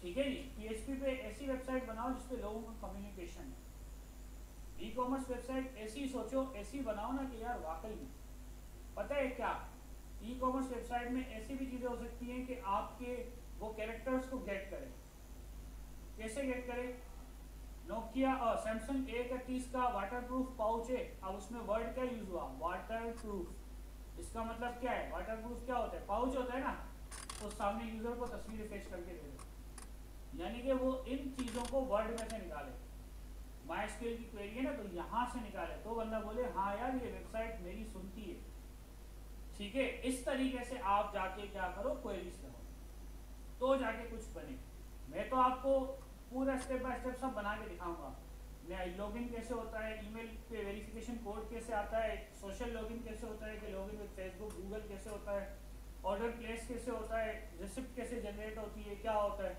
ठीक है जी। पीएचपी पे ऐसी वेबसाइट बनाओ जिस पर लोगों का कम्युनिकेशन है। ई कॉमर्स वेबसाइट ऐसी सोचो, ऐसी बनाओ ना कि यार वाकई में पता है क्या, ई कॉमर्स वेबसाइट में ऐसी भी चीज़ें हो सकती हैं कि आपके वो कैरेक्टर्स को गेट करें। कैसे गेट करें, नोकिया और सैमसंग ए का तीस का वाटरप्रूफ पाउच है, अब उसमें वर्ड का यूज़ हुआ वाटरप्रूफ, इसका मतलब क्या है, वाटरप्रूफ क्या होता है, पाउच होता है ना, तो सामने यूज़र को तस्वीर फेस करके दे दो, यानी कि वो इन चीज़ों को वर्ड में से निकाले। माइस्क्यूएल की क्वेरी है ना, तो यहाँ से निकाले, तो बंदा बोले हाँ यार ये वेबसाइट मेरी सुनती है, ठीक है। इस तरीके से आप जाके क्या करो, क्वेरीज करो, तो जाके कुछ बने। मैं तो आपको पूरा स्टेप बाय स्टेप सब बना के दिखाऊंगा। नया लॉगिन कैसे होता है, ईमेल पे वेरिफिकेशन कोड कैसे आता है, सोशल लॉगिन कैसे होता है कि लॉगिन विद फेसबुक, गूगल कैसे होता है, ऑर्डर प्लेस कैसे होता है, रिसिप्ट कैसे जनरेट होती है, क्या होता है।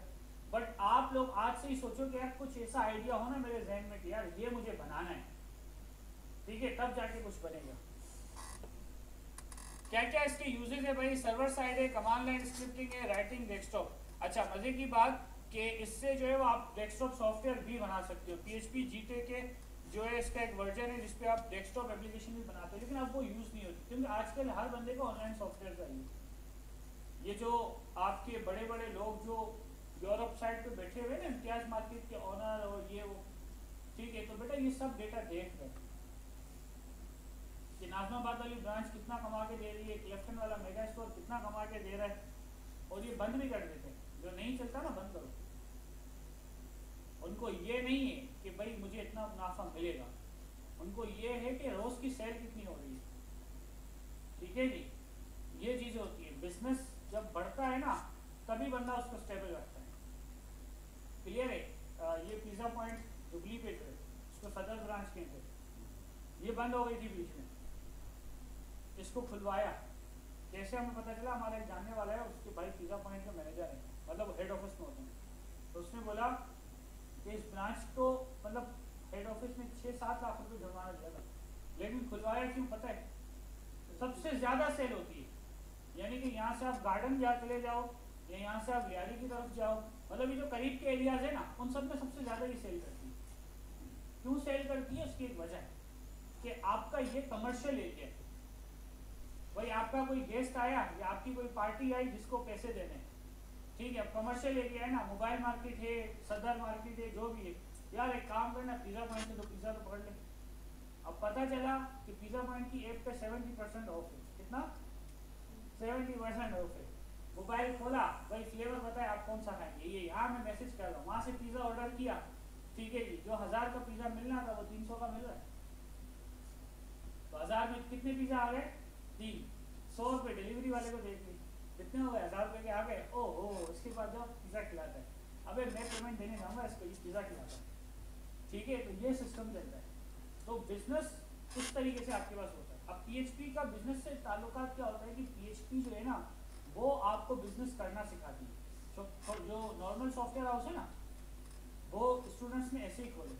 बट आप लोग आज से ही सोचो कि यार कुछ ऐसा आइडिया हो ना मेरे जहन में कि यार ये मुझे बनाना है, ठीक है, तब जाके कुछ बनेगा। क्या क्या इसके यूजेज है भाई, सर्वर साइड है, कमांड लाइन स्क्रिप्टिंग है, राइटिंग डेस्कटॉप। अच्छा मजे की बात कि इससे जो है वो आप डेस्कटॉप सॉफ्टवेयर भी बना सकते हो। पीएचपी जीटे के जो है इसका एक वर्जन है जिसपे आप डेस्कटॉप एप्लीकेशन भी बनाते हो, लेकिन अब वो यूज़ नहीं होती क्योंकि आजकल हर बंदे को ऑनलाइन सॉफ्टवेयर चाहिए। ये जो आपके बड़े बड़े लोग जो यूरोप साइड पर बैठे हुए ना, इम्तियाज मार्केट के ऑनर और ये वो, ठीक है, तो बेटा ये सब डेटा देख रहे हैं कि नाजमाबाद वाली ब्रांच कितना कमा के दे रही है, क्लेफ्टन वाला मेगा स्टोर कितना कमा के दे रहा है, और ये बंद भी कर देते हैं, जो नहीं चलता ना बंद करो। उनको ये नहीं है कि भाई मुझे इतना मुनाफा मिलेगा, उनको ये है कि रोज़ की सेल कितनी हो रही है, ठीक है जी। ये चीज़ें होती है, बिजनेस जब बढ़ता है ना तभी बंदा उसको स्टेबल रखता है, क्लियर है। आ, ये पिज़्ज़ा पॉइंट दुबली पे थे, उसको सदर ब्रांच कहते थे, ये बंद हो गई थी बीच में, इसको खुलवाया। जैसे हमें पता चला, हमारा एक जानने वाला है, उसके भाई पिज़्ज़ा पॉइंट का मैनेजर है, मतलब हेड ऑफिस में होते हैं, तो उसने बोला कि इस ब्रांच को मतलब हेड ऑफिस में छः सात लाख रुपये जुर्माना दिया था, लेकिन खुलवाया क्यों पता है, सबसे ज़्यादा सेल होती है, यानी कि यहाँ से आप गार्डन जा चले जाओ या यहाँ से आप लियारी की तरफ जाओ, मतलब ये जो करीब के एरियाज है ना उन सब में सबसे ज़्यादा ही सेल करती है। क्यों सेल करती है, उसकी एक वजह है कि आपका ये कमर्शियल एरिया है। भाई आपका कोई गेस्ट आया या आपकी कोई पार्टी आई जिसको पैसे देने हैं, ठीक है, अब कमर्शियल एरिया है ना, मोबाइल मार्केट है, सदर मार्केट है, जो भी है, यार एक काम करना पिज़्ज़ा पॉइंट में तो पिज़्ज़ा तो पकड़ ले। अब पता चला कि पिज़्ज़ा पॉइंट की ऐप पे सेवेंटी परसेंट ऑफ है, कितना, सेवेंटी परसेंट ऑफ है। मोबाइल खोला, भाई फ्लेवर बताए आप कौन सा खाएंगे, ये यहाँ मैं मैसेज कर रहा हूँ, वहाँ से पिज़्ज़ा ऑर्डर किया, ठीक है जी, जो हज़ार का पिज़्ज़ा मिलना था वो तीन सौ का मिल रहा है, तो हज़ार में कितने पिज़्ज़ा आ गए, तीन सौ रुपये डिलीवरी वाले को देख ली, कितने हो गए, हज़ार रुपये के आ गए। ओ हो, उसके बाद जब पिज़्ज़ा खिलाता है, अबे मैं पेमेंट देने जाऊँगा, इसको ये पिज़्ज़ा खिलाता है, ठीक है। तो ये सिस्टम चलता है, तो बिज़नेस इस तरीके से आपके पास होता है। अब पीएचपी का बिज़नेस से ताल्लुक क्या होता है कि पीएचपी जो है ना वो आपको बिज़नेस करना सिखाती है। तो जो नॉर्मल सॉफ्टवेयर हाउस है ना वो स्टूडेंट्स ने ऐसे ही खोले,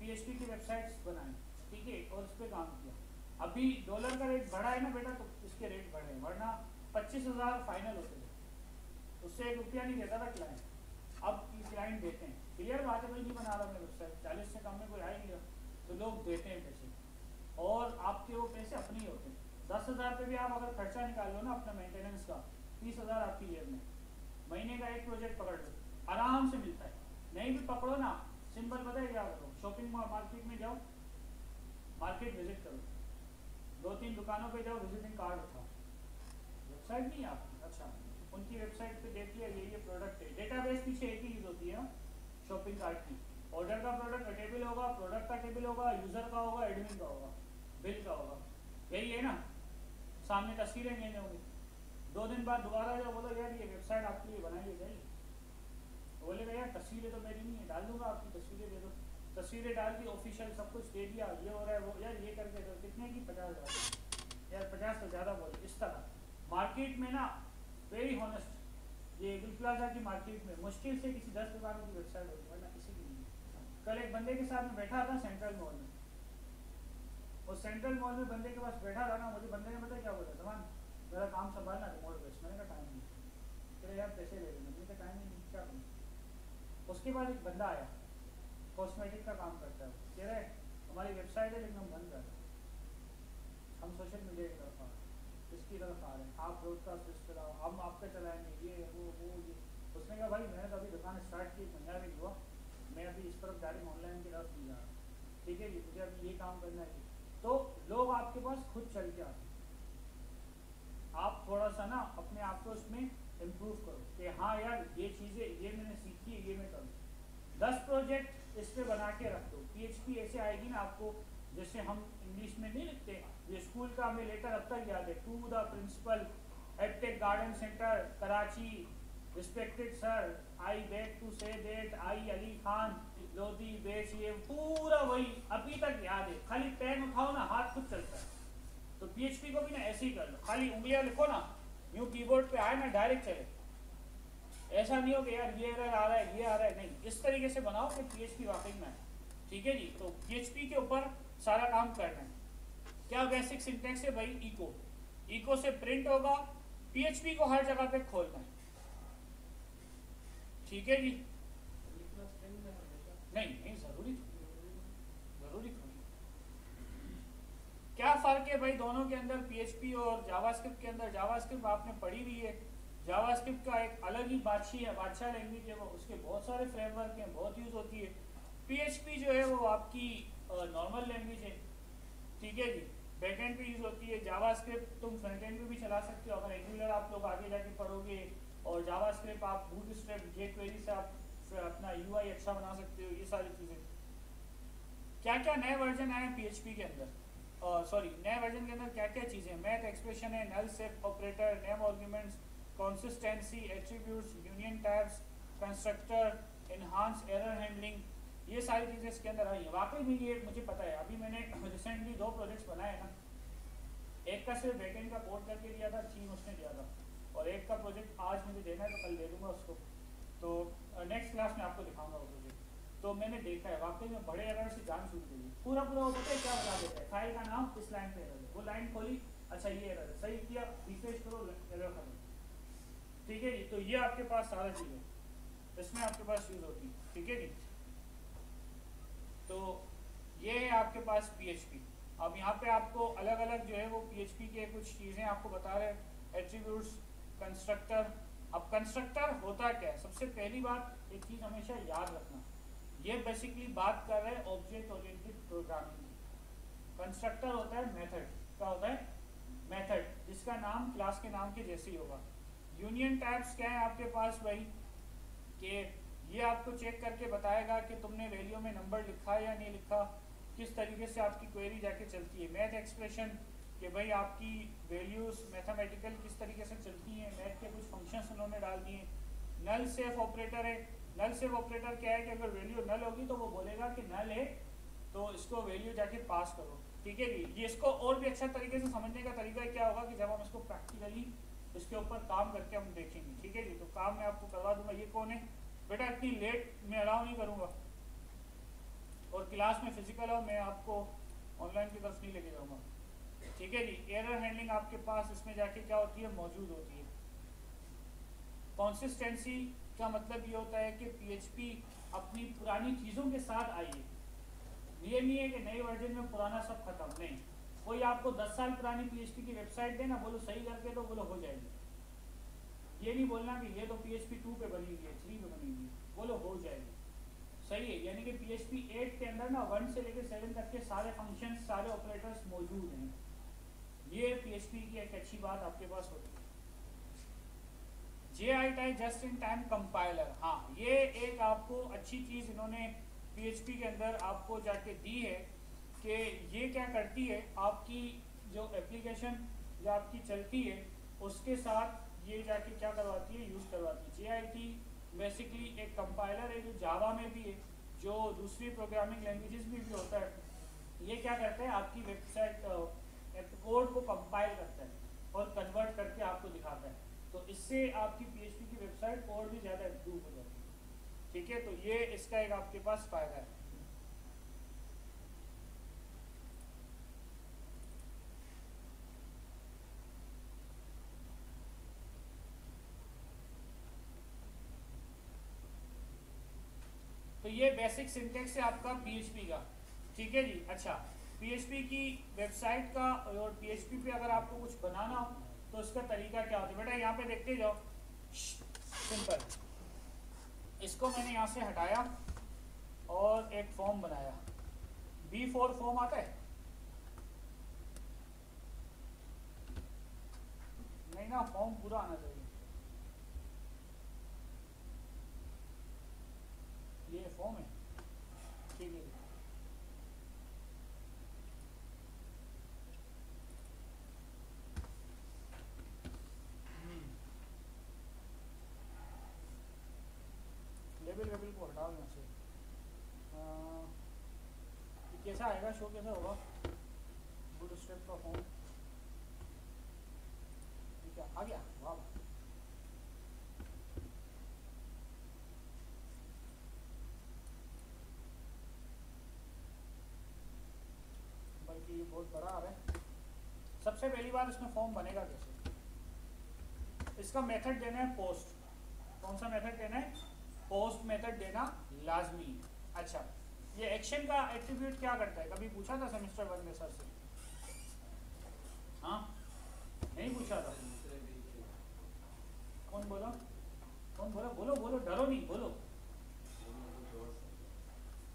पीएचपी की वेबसाइट्स बनाए, ठीक है, और उस पर काम किया। अभी डॉलर का रेट बढ़ा है ना बेटा, तो इसके रेट बढ़े, वरना पच्चीस हज़ार फाइनल होते थे, उससे एक रुपया नहीं देता था क्लाइंट। अब तीस लाइन देते हैं, क्लियर बात है भाई, नहीं बना रहा मैं वेबसाइट, चालीस से कम में कोई आएगी तो लोग देते हैं पैसे, और आपके वो पैसे अपने ही होते हैं। दस हज़ार पे भी आप अगर खर्चा निकाल लो ना अपना मेंटेनेंस का, तीस हज़ार आपकी ईयर में, महीने का एक प्रोजेक्ट पकड़ लो आराम से मिलता है। नहीं भी पकड़ो ना, सिंपल बताइए क्या करो, शॉपिंग मार्केट में जाओ, मार्केट विजिट करो, दो तीन दुकानों पे जाओ, विजिटिंग कार्ड उठाओ, वेबसाइट नहीं आपकी, अच्छा उनकी वेबसाइट पे देख लिया ये ये प्रोडक्ट है। डेटाबेस पीछे एक ही चीज़ होती है शॉपिंग कार्ट की, ऑर्डर का प्रोडक्ट का टेबल होगा, प्रोडक्ट का टेबल होगा, यूज़र का होगा, एडमिन का होगा, बिल का होगा, यही है ना, सामने तस्वीरें लेने होंगी। दो दिन बाद दोबारा जो बोलो यार ये वेबसाइट आपके लिए बनाई है, जाइए बोलेगा यार तस्वीरें तो मेरी नहीं है, डाल दूंगा आपकी तस्वीरें दे दो, तस्वीरें डाल दी ऑफिशियल सब कुछ दे दिया, ये हो रहा है वो यार ये करके दो, कितने की पचास हज़ार यार पचास से ज़्यादा बोले। इस तरह मार्केट में ना वेरी हॉनेस्ट, ये गुल प्लाजा की मार्केट में मुश्किल से किसी दस दुकानों की वेबसाइट होती है ना, किसी की नहीं। कल एक बंदे के साथ में बैठा था सेंट्रल मॉल में, उस सेंट्रल मॉल में बंदे के पास बैठा था ना, मुझे बंदे ने पता क्या बोला, जमान मेरा काम संभालना रिमोट बेच, मैंने कहा टाइम नहीं, चले यार पैसे ले लेना, मुझे टाइम नहीं क्या करूँ। उसके बाद एक बंदा आया कॉस्मेटिक का काम करता है, कह रहे हमारी वेबसाइट है लेकिन हम बंद कर रहे, हम सोशल मीडिया की तरफ आ रहे हैं, इसकी तरफ आ रहे हैं, आप ब्रॉडकास्ट लिस्ट चलाओ, हम आपका चलाएंगे ये वो वो ये। उसने कहा भाई मैंने तो अभी दुकान स्टार्ट की, महीना भी हुआ, मैं अभी इस तरफ डायरेक्ट ऑनलाइन की तरफ नहीं जा रहा, ठीक है जी, मुझे अभी ये काम करना है। तो लोग आपके पास खुद चल के आते हैं, आप थोड़ा सा ना अपने आप को उसमें इम्प्रूव करो कि हाँ यार ये चीज़ें ये मैंने सीखी है, ये मैं करूँ। दस प्रोजेक्ट इस पर बना के रख दो, पीएचपी ऐसे आएगी ना आपको, जैसे हम इंग्लिश में नहीं लिखते, ये स्कूल का हमें लेटर अब तक याद है, to the principal at tech garden centre Karachi, respected sir, I beg to say that, I Ali Khan Lodhi batch, ये पूरा वही अभी तक याद है, खाली पेन उठाओ ना हाथ खुद चलता है। तो पीएचपी को भी ना ऐसे ही कर लो, खाली उंगलियाँ लिखो ना, यूँ कीबोर्ड पे आए ना डायरेक्ट चले, ऐसा नहीं हो कि यार ये एरर आ रहा है ये आ रहा है, नहीं, इस तरीके से बनाओ कि पीएचपी वाकई में, ठीक है जी। तो पीएचपी के ऊपर सारा काम करना है। क्या बेसिक सिंटैक्स है भाई, इको, इको से प्रिंट होगा, पीएचपी को हर जगह पे खोलना है, ठीक है जी। नहीं नहीं जरूरी जरूरी क्या फर्क है भाई दोनों के अंदर, पीएचपी और जावास्क्रिप्ट के अंदर? जावास्क्रिप्ट आपने पढ़ी हुई है, जावास्क्रिप्ट का एक अलग ही बादशाह है, बादशाह लैंग्वेज है वो, उसके बहुत सारे फ्रेमवर्क हैं, बहुत यूज़ होती है। पीएचपी जो है वो आपकी नॉर्मल लैंग्वेज है, ठीक है जी, बैकएंड पे यूज़ होती है। जावास्क्रिप्ट तुम फ्रंटएंड पे भी चला सकते हो, अगर एंगुलर आप लोग आगे जाके पढ़ोगे, और जावास्क्रिप्ट आप बूटस्ट्रैप जेक्वेरी से आप अपना यूआई अच्छा बना सकते हो, ये सारी चीज़ें। क्या क्या नए वर्जन आए पीएचपी के अंदर, सॉरी नए वर्जन के अंदर क्या क्या चीज़ें, मैथ एक्सप्रेशन है, null set operator, name arguments, consistency, attributes, union types, constructor, enhanced error handling, ये सारी चीज़ें इसके अंदर आई है। वाकई में ये मुझे पता है, अभी मैंने रिसेंटली दो प्रोजेक्ट्स बनाए हैं ना, एक का सिर्फ बैकेंड का कोड करके दिया था, चीन उसने दिया था, और एक का प्रोजेक्ट आज मुझे देना है तो कल दे दूँगा उसको, तो नेक्स्ट क्लास में आपको दिखाऊंगा वो प्रोजेक्ट। तो मैंने देखा है वाकई में बड़े एरर से जान छूट गई, पूरा पूरा वो पता है क्या बता देता है, फाइल का नाम किस लाइन पर एरर है, वो लाइन खोली, अच्छा ये एरर है, सही किया, रिफ्रेश करो, एरर खत्म, ठीक है जी। तो ये आपके पास सारा चीज़ें इसमें आपके पास यूज़ होती है, ठीक है जी। तो ये है आपके पास पीएचपी। अब यहाँ पे आपको अलग अलग जो है वो पीएचपी के कुछ चीज़ें आपको बता रहे हैं, एट्रीब्यूट्स, कंस्ट्रक्टर। अब कंस्ट्रक्टर होता क्या है, सबसे पहली बात एक चीज़ हमेशा याद रखना, ये बेसिकली बात कर रहे हैं ऑब्जेक्ट ओरिएंटेड प्रोग्रामिंग की। कंस्ट्रक्टर होता है मैथड, क्या होता है मैथड, जिसका नाम क्लास के नाम के जैसे ही होगा। यूनियन टाइप्स क्या है आपके पास भाई, कि ये आपको चेक करके बताएगा कि तुमने वैल्यू में नंबर लिखा या नहीं लिखा, किस तरीके से आपकी क्वेरी जाके चलती है। मैथ एक्सप्रेशन, कि भाई आपकी वैल्यूज़ मैथमेटिकल किस तरीके से चलती हैं, मैथ के कुछ फंक्शंस उन्होंने डाल दिए। नल सेफ ऑपरेटर है, नल सेफ ऑपरेटर क्या है कि अगर वैल्यू नल होगी तो वो बोलेगा कि नल है तो इसको वैल्यू जाके पास करो, ठीक है जी। ये इसको और भी अच्छा तरीके से समझने का तरीका क्या होगा कि जब हम इसको प्रैक्टिकली इसके ऊपर काम करके हम देखेंगे, ठीक है जी। तो काम मैं आपको करवा दूंगा। ये कौन है बेटा, इतनी लेट मैं अलाउ नहीं करूँगा, और क्लास में फिजिकल हो, मैं आपको ऑनलाइन की तरफ नहीं लेके जाऊँगा, ठीक है जी। एरर हैंडलिंग आपके पास इसमें जाके क्या होती है, मौजूद होती है। कॉन्सिस्टेंसी का मतलब ये होता है कि पीएचपी अपनी पुरानी चीज़ों के साथ आई है। ये नहीं है कि नए वर्जन में पुराना सब खत्म, नहीं। कोई आपको दस साल पुरानी पीएचपी की वेबसाइट देना, बोलो सही करके तो बोलो हो जाएगी। ये नहीं बोलना कि ये तो पीएचपी टू पे बनी हुई है, थ्री पे बनी हुई है, बोलो हो जाएगी, सही है। यानी कि पीएचपी एट के अंदर ना वन से लेकर सेवन तक के सारे फंक्शंस, सारे ऑपरेटर्स मौजूद हैं। ये पीएचपी की एक अच्छी बात आपके पास होती है। J I T just in time compiler, हाँ ये एक आपको अच्छी चीज़ इन्होंने पीएचपी के अंदर आपको जाके दी है कि ये क्या करती है, आपकी जो एप्लीकेशन जो आपकी चलती है उसके साथ ये जाके क्या करवाती है, यूज़ करवाती है। जे आई टी बेसिकली एक कंपाइलर है जो जावा में भी है, जो दूसरी प्रोग्रामिंग लैंग्वेजेस में भी होता है। ये क्या करता है, आपकी वेबसाइट कोड को कंपाइल करता है और कन्वर्ट करके आपको दिखाता है, तो इससे आपकी पीएचपी की वेबसाइट और भी ज़्यादा इम्प्रूव हो जाती है, ठीक है। तो ये इसका एक आपके पास फ़ायदा है। तो ये बेसिक सिंटेक्स है आपका पीएचपी का, ठीक है जी। अच्छा, पीएचपी की वेबसाइट का और पीएचपी पे अगर आपको कुछ बनाना हो तो उसका तरीका क्या होता है, बेटा यहाँ पे देखते जाओ, सिंपल। इसको मैंने यहाँ से हटाया और एक फॉर्म बनाया, बी फोर फॉर्म आता है नहीं ना, फॉर्म पूरा आना चाहिए। ये फॉर्म है, ठीक है। लेबल लेबल को हटाओ यहाँ से। कैसा आएगा शो, कैसा होगा बूटस्ट्रैप का फॉर्म, ठीक है, आ गया। वाह, ये बहुत बड़ा आ रहा है। सबसे पहली बार इसमें फॉर्म बनेगा कैसे, इसका मेथड देना है पोस्ट। कौन सा मेथड देना है, पोस्ट मेथड देना लाजमी है। अच्छा, ये एक्शन का एट्रीब्यूट क्या करता है, कभी पूछा था सेमेस्टर वन में सर से? हाँ नहीं पूछा था, कौन बोला कौन बोला बोलो बोलो, डरो नहीं, बोलो।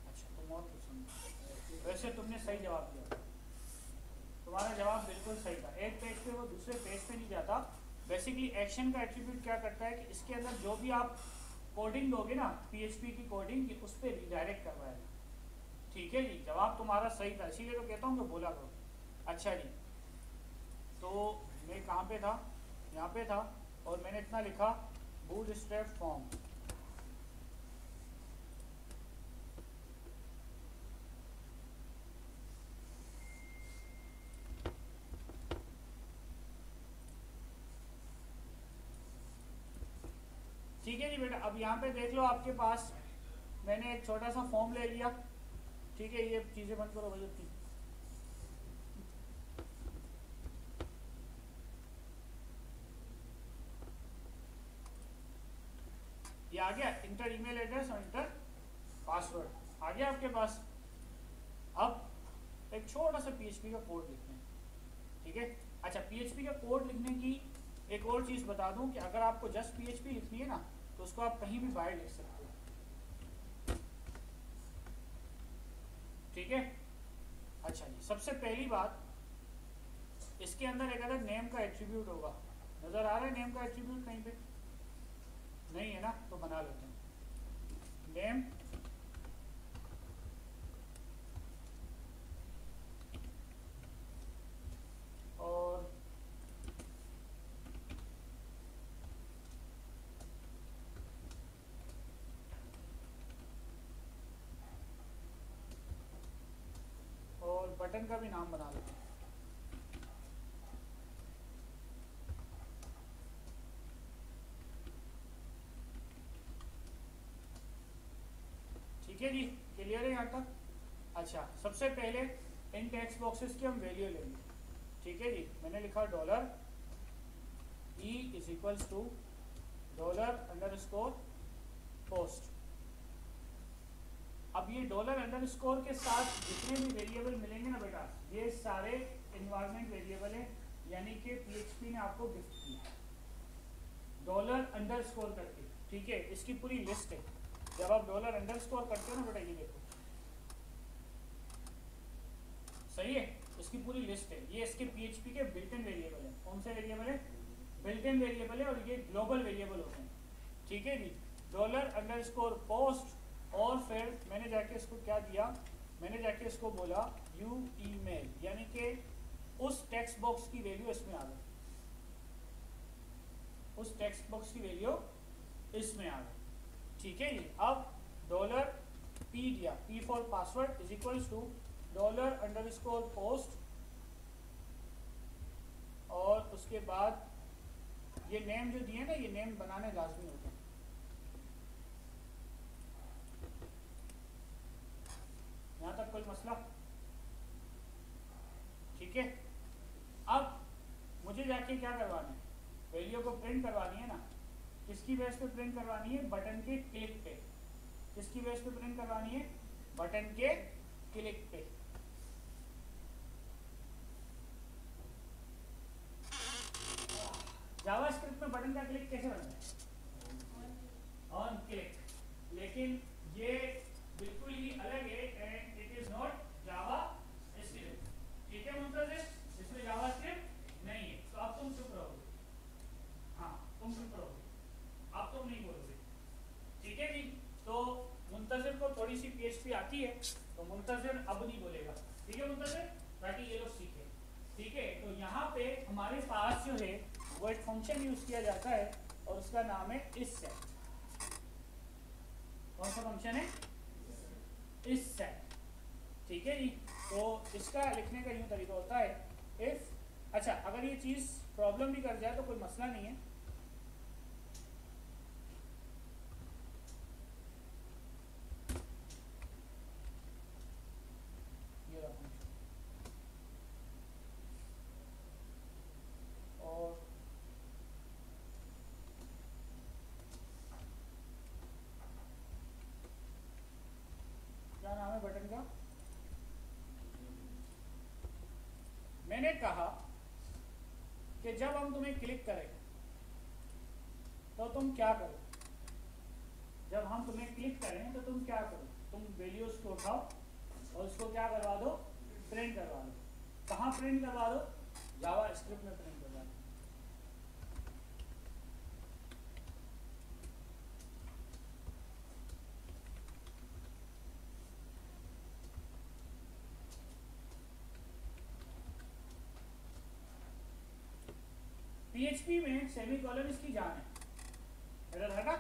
अच्छा तुम और पूछो, वैसे तुमने सही जवाब दिया, तुम्हारा जवाब बिल्कुल सही था। एक पेज पे वो दूसरे पेज पे नहीं जाता। बेसिकली एक्शन का एट्रीब्यूट क्या करता है कि इसके अंदर जो भी आप कोडिंग दोगे ना, पीएचपी की कोडिंग की, उस पर रिडायरेक्ट करवाएगा, ठीक है जी। जवाब तुम्हारा सही था, इसीलिए तो कहता हूँ कि बोला करो। अच्छा जी, तो मैं कहाँ पे था, यहाँ पे था, और मैंने इतना लिखा बूटस्ट्रैप फॉर्म। ठीक है जी बेटा, अब यहाँ पे देख लो, आपके पास मैंने एक छोटा सा फॉर्म ले लिया, ठीक है। ये चीज़ें बंद करो भाई, ये आ गया, इंटर ईमेल एड्रेस और इंटर पासवर्ड आ गया आपके पास। अब एक छोटा सा पीएचपी का कोड लिखते हैं, ठीक है। अच्छा, पीएचपी का कोड लिखने की एक और चीज़ बता दूं कि अगर आपको जस्ट पीएचपी लिखनी है ना, तो उसको आप कहीं भी बाहर लिख सकते हो, ठीक है। अच्छा जी, सबसे पहली बात, इसके अंदर एक अलग नेम का एट्रीब्यूट होगा। नज़र आ रहा है नेम का एट्रीब्यूट कहीं पे? नहीं है ना, तो बना लेते हैं नेम। और बटन का भी नाम बना लेते हैं, ठीक है जी। क्लियर है यहाँ तक? अच्छा, सबसे पहले इन टेक्स्ट बॉक्सेस की हम वैल्यू लेंगे, ठीक है जी। मैंने लिखा dollar E is equals to dollar underscore post. अब ये डॉलर अंडरस्कोर के साथ जितने भी वेरिएबल मिलेंगे ना बेटा, ये सारे एनवायरनमेंट वेरिएबल हैं, यानी कि पीएचपी ने आपको गिफ्ट किया डॉलर अंडरस्कोर करके। ठीक है, इसकी पूरी लिस्ट है। जब आप डॉलर अंडरस्कोर करते हो ना बेटा, ये देखो, सही है, इसकी पूरी लिस्ट है। ये इसके पीएचपी के बिल्ट इन वेरिएबल है। कौन से वेरिएबल है? बिल्ट इन वेरिएबल है, और ये ग्लोबल वेरिएबल होते हैं। ठीक है जी, डॉलर अंडरस्कोर पोस्ट, और फिर मैंने जाके इसको क्या दिया, मैंने जाके इसको बोला यू ईमेल, यानी कि उस टेक्स्ट बॉक्स की वैल्यू इसमें आ गई, उस टेक्स्ट बॉक्स की वैल्यू इसमें आ गई। ठीक है जी, अब डॉलर पी दिया, P for password is equals to dollar underscore post, और उसके बाद ये नेम जो दिए ना, ये नेम बनाने लाजमी होते हैं। यहाँ तक कोई मसला? ठीक है, अब मुझे जाके क्या करवाना है, वैल्यू को प्रिंट करवानी है ना। किसकी बेस पे प्रिंट करवानी है? बटन के क्लिक पे। किसकी बेस पे प्रिंट करवानी है? बटन के क्लिक पे। जावास्क्रिप्ट में बटन का क्लिक कैसे बनता है? ऑन क्लिक, लेकिन ये बिल्कुल ही अलग है, and it is not JavaScript. ठीक है मुमताज, इसमें जावास्क्रिप्ट नहीं है, तो आप तुम चुप रहोगे। हाँ, तुम चुप रहोगे, आप तुम नहीं बोलोगे। ठीक है जी, तो मुंतजिर को थोड़ी सी पीएचपी आती है, तो मुंतजिर अब नहीं बोलेगा। ठीक है मुंतजिर, ताकि ये लोग सीखें। ठीक है, तो यहाँ पे हमारे पास जो है वो एक फंक्शन यूज किया जाता है, और उसका नाम है इस सेट। कौन सा फंक्शन है? इस सेट। ठीक है जी, तो इसका लिखने का यूं तरीका होता है इफ, अच्छा अगर ये चीज प्रॉब्लम भी कर जाए तो कोई मसला नहीं है। मैंने कहा कि जब हम तुम्हें क्लिक करें तो तुम क्या करो, जब हम तुम्हें क्लिक करें तो तुम क्या करो, तुम वैल्यूज को उठाओ और उसको क्या करवा दो, प्रिंट करवा दो। कहाँ प्रिंट करवा दो? जावास्क्रिप्ट में प्रिंट करवा दो। पीएचपी में सेमीकोलन इसकी जान है, एरर हटा,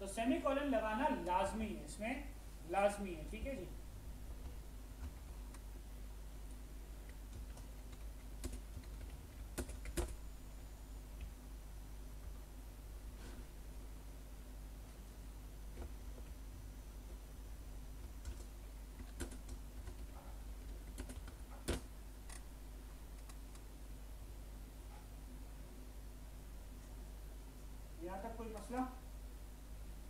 तो सेमीकोलन लगाना लाजमी है, इसमें लाजमी है। ठीक है जी, तक कोई मसला?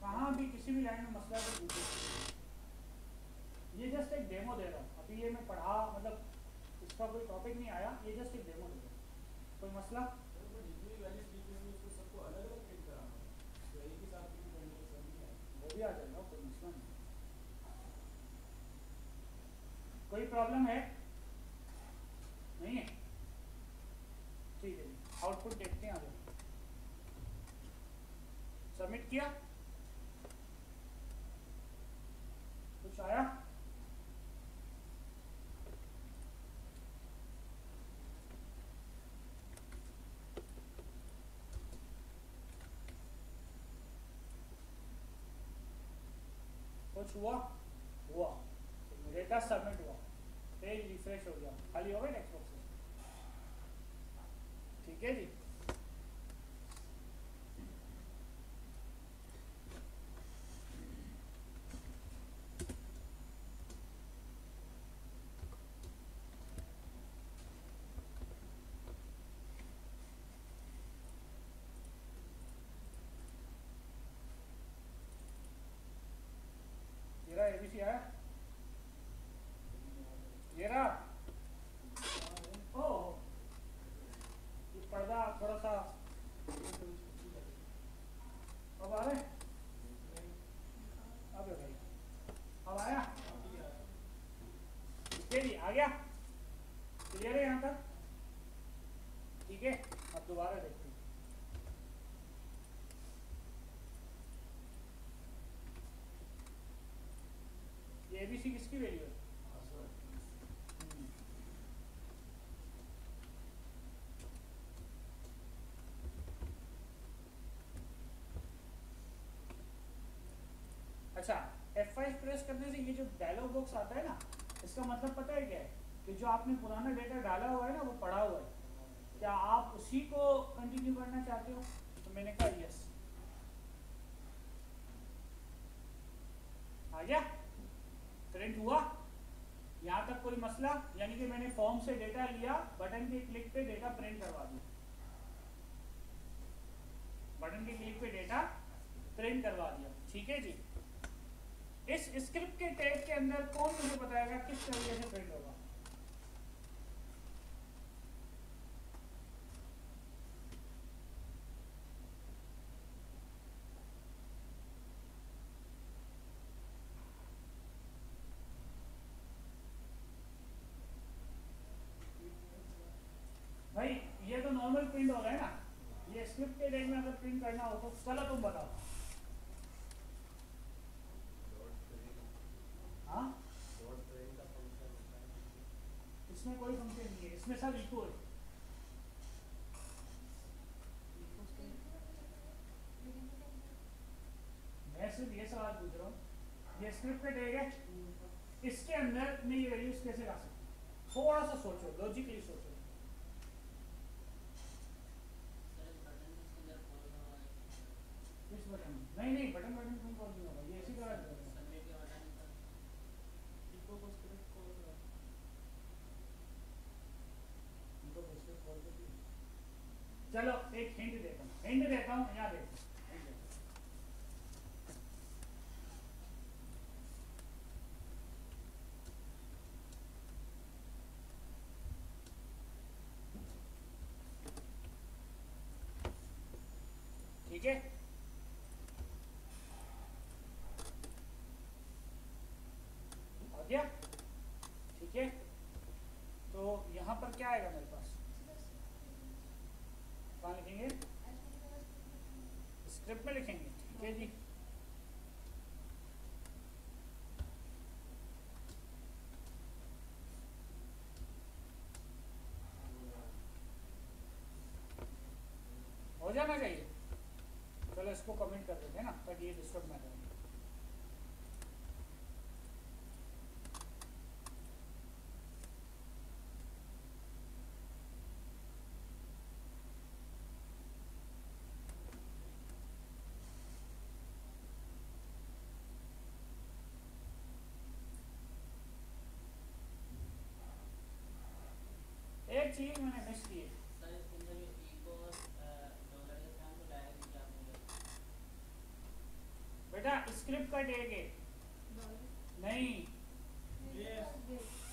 कहाँ भी किसी भी लाइन में मसला तो पूछो। ये जस्ट एक डेमो दे रहा हूँ, अभी ये मैं पढ़ा, मतलब इसका कोई टॉपिक नहीं आया, ये जस्ट एक डेमो दे रहा हूँ। कोई मसला? वो भी आ जाएगा, कोई मसला नहीं। कोई प्रॉब्लम है? नहीं है? ठीक है, आउटपुट देखते हैं। आ जाओ, सबमिट किया, कुछ आया? कुछ हुआ? हुआ, डेटा सबमिट हुआ, पेज रिफ्रेश हो गया, खाली हो गया नेक्स्ट बॉक्स। ठीक है जी, क्या है ये रहा। ओ ये पर्दा थोड़ा सा अब आ रहे, अब भाई अब आया, चलिए आ गया, क्लियर है यहाँ तक? ठीक है, अब दोबारा देखते हैं। ये एबीसी किसकी वैल्यू है? अच्छा, एफ फाइव प्रेस करने से ये जो डायलॉग बॉक्स आता है ना, इसका मतलब पता है क्या है कि जो आपने पुराना डेटा डाला हुआ है ना वो पड़ा हुआ है, क्या आप उसी को कंटिन्यू करना चाहते हो? तो मैंने कहा यस। आ गया, प्रिंट हुआ। यहाँ तक कोई मसला? यानी कि मैंने फॉर्म से डेटा लिया, बटन के क्लिक पे डेटा प्रिंट करवा दिया, बटन के क्लिक पे डेटा प्रिंट करवा दिया। ठीक है जी। इस स्क्रिप्ट के टैग के अंदर कौन मुझे बताएगा किस तरीके से प्रिंट होगा? भाई ये तो नॉर्मल प्रिंट हो रहा है ना, ये स्क्रिप्ट के टैग में अगर प्रिंट करना हो तो चलो तुम बताओ। हाँ? इसमें कोई फंक्शन नहीं है, इसमें सब इक्वल है। मैं सिर्फ ये सवाल पूछ रहा हूँ, ये स्क्रिप्ट पे टैग है, इसके अंदर मैं ये वैल्यूज कैसे ला सकता हूँ? थोड़ा सा सोचो, लॉजिकली सोचो। किस बटन? नहीं नहीं, बटन बटन तुम कॉल नहीं होगा, ये ऐसी तरह को को चलो एक हिंट देता हूँ, हिंट देता हूँ, यहाँ देखो। ठीक है, ठीक है। तो यहाँ पर क्या आएगा मेरे पास? कहाँ लिखेंगे? स्क्रिप्ट में लिखेंगे। ठीक है जी। हो जाना चाहिए। चलो इसको कमेंट कर देते हैं ना, ताकि ये डिस्टर्ब ना करें। एक चीज मैंने मिस की है सर, इसके अंदर ये इको डॉलर के साथ तो डायरेक्ट क्या होगा? बेटा स्क्रिप्ट का टैग है, नहीं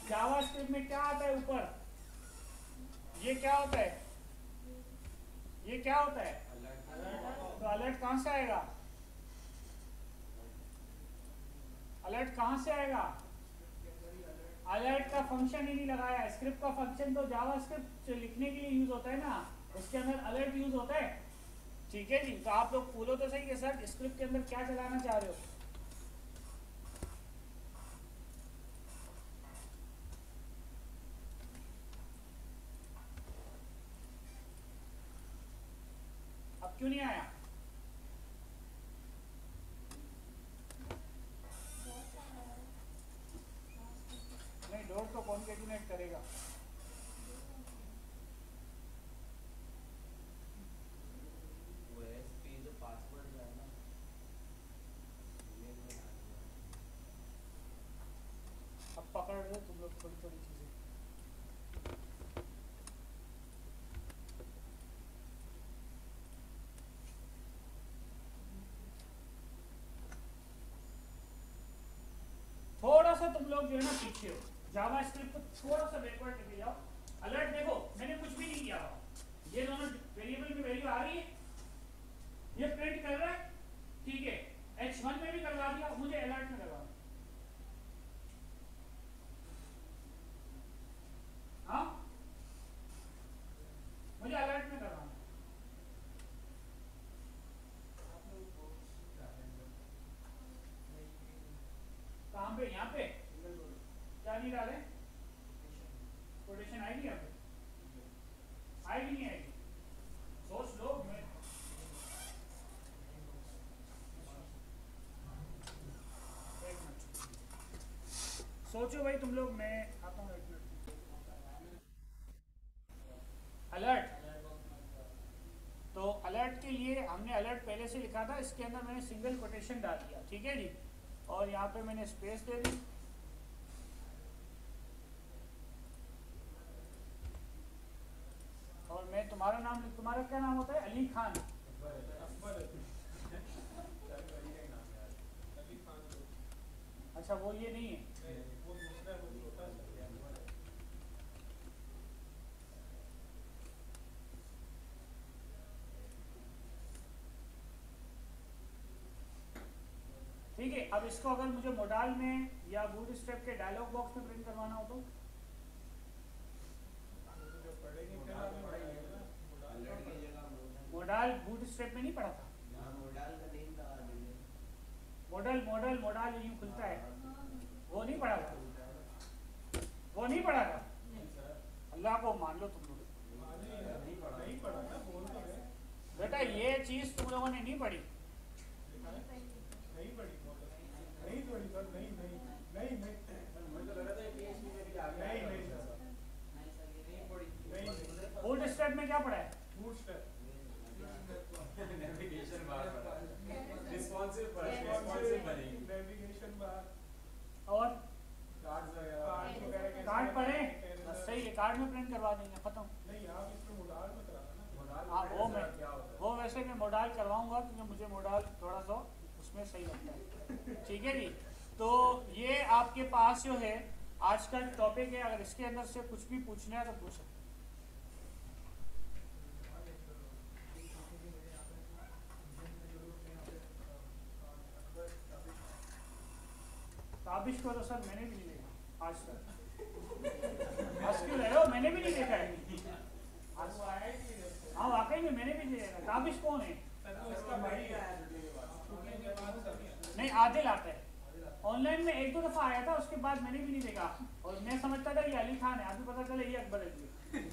जावास्क्रिप्ट में क्या आता है ऊपर? ये क्या होता है? ये क्या होता है? तो अलर्ट कहाँ से आएगा? अलर्ट कहाँ से आएगा? अलर्ट का फंक्शन ही नहीं लगाया। स्क्रिप्ट का फंक्शन तो जावास्क्रिप्ट लिखने के लिए यूज होता है ना, उसके अंदर अलर्ट यूज होता है। ठीक है जी। तो आप लोग बोलो तो सही है सर, स्क्रिप्ट के अंदर क्या चलाना चाह रहे हो? अब क्यों नहीं आया? तो कौन कैलकुलेट करेगा? ओएसपी जो पासवर्ड है ना, अब पकड़ रहे हो तुम लोग थोड़ी थोड़ी चीजें। लोग जो है ना पीछे हो, जावास्क्रिप्ट को थोड़ा सा बैकवर्ड लेके जाओ। अलर्ट देखो, मैंने कुछ भी नहीं किया, ये दोनों वेरिएबल में वैल्यू आ रही है, ये प्रिंट कर रहा है, ठीक है। एच वन में भी करवा दिया, मुझे अलर्ट में करवा दिया, हाँ मुझे अलर्ट में करवा दिया। कहाँ पे? यहाँ पे क्या नहीं डाले, कोटेशन आएगी, यहाँ पे आएगी नहीं आएगी, सोच लो। सोचो भाई तुम लोग, मैं आता हूँ। एक मिनट, अलर्ट, तो अलर्ट के लिए हमने अलर्ट पहले से लिखा था, इसके अंदर मैंने सिंगल कोटेशन डाल दिया, ठीक है जी। और यहाँ पे मैंने स्पेस दे दी, और मैं तुम्हारा नाम, तुम्हारा क्या नाम होता है? अली खान, अच्छा वो ये नहीं है, ठीक है। अब इसको अगर मुझे मोडाल में या बूटस्ट्रैप के डायलॉग बॉक्स में प्रिंट करवाना हो तो मोडाल बूटस्ट्रैप में नहीं पड़ा था, मॉडल मॉडल मोडाल यूं खुलता है, वो नहीं पड़ा था, वो नहीं पड़ा था। अल्लाह को मान लो तुम लोग, बेटा ये चीज तुम लोगों ने नहीं पढ़ी, नहीं पढ़ी, नहीं थोड़ी सर, नहीं नहीं नहीं नहीं मुझे तो लगा था ये पीएचपी में भी आ गया। नहीं नहीं सर, नहीं सर ये नहीं पढ़ी। बूटस्ट्रैप में क्या पढ़ा है? बूटस्ट्रैप नेविगेशन बार पढ़ा, रिस्पांसिव पढ़ा, रिस्पांसिव बनी नेविगेशन बार, और कार्ड कार्ड कार्ड पढ़े, सही है, कार्ड में प्रिंट करवा देंगे, खत्म। नहीं आप इसको मोडाल में कराना, मोडाल हां वो मैं वो वैसे मैं मोडाल करवाऊंगा क्योंकि मुझे मोडाल थोड़ा सा उसमें सही लगता है, ठीक है जी। तो ये आपके पास जो है आज का टॉपिक है, अगर इसके अंदर से कुछ भी पूछना है तो पूछ सकते हैं। ताबिश को तो सर मैंने भी नहीं देखा आज तक, मुश्किल है, मैंने भी नहीं देखा है, हाँ वाकई में मैंने भी नहीं देखा। ताबिश कौन है? नहीं आदिल आता है, ऑनलाइन में एक दो दफा आया था, उसके बाद मैंने भी नहीं देखा, और मैं समझता था ये अली खान है, अभी पता चला ये अकबर अली है।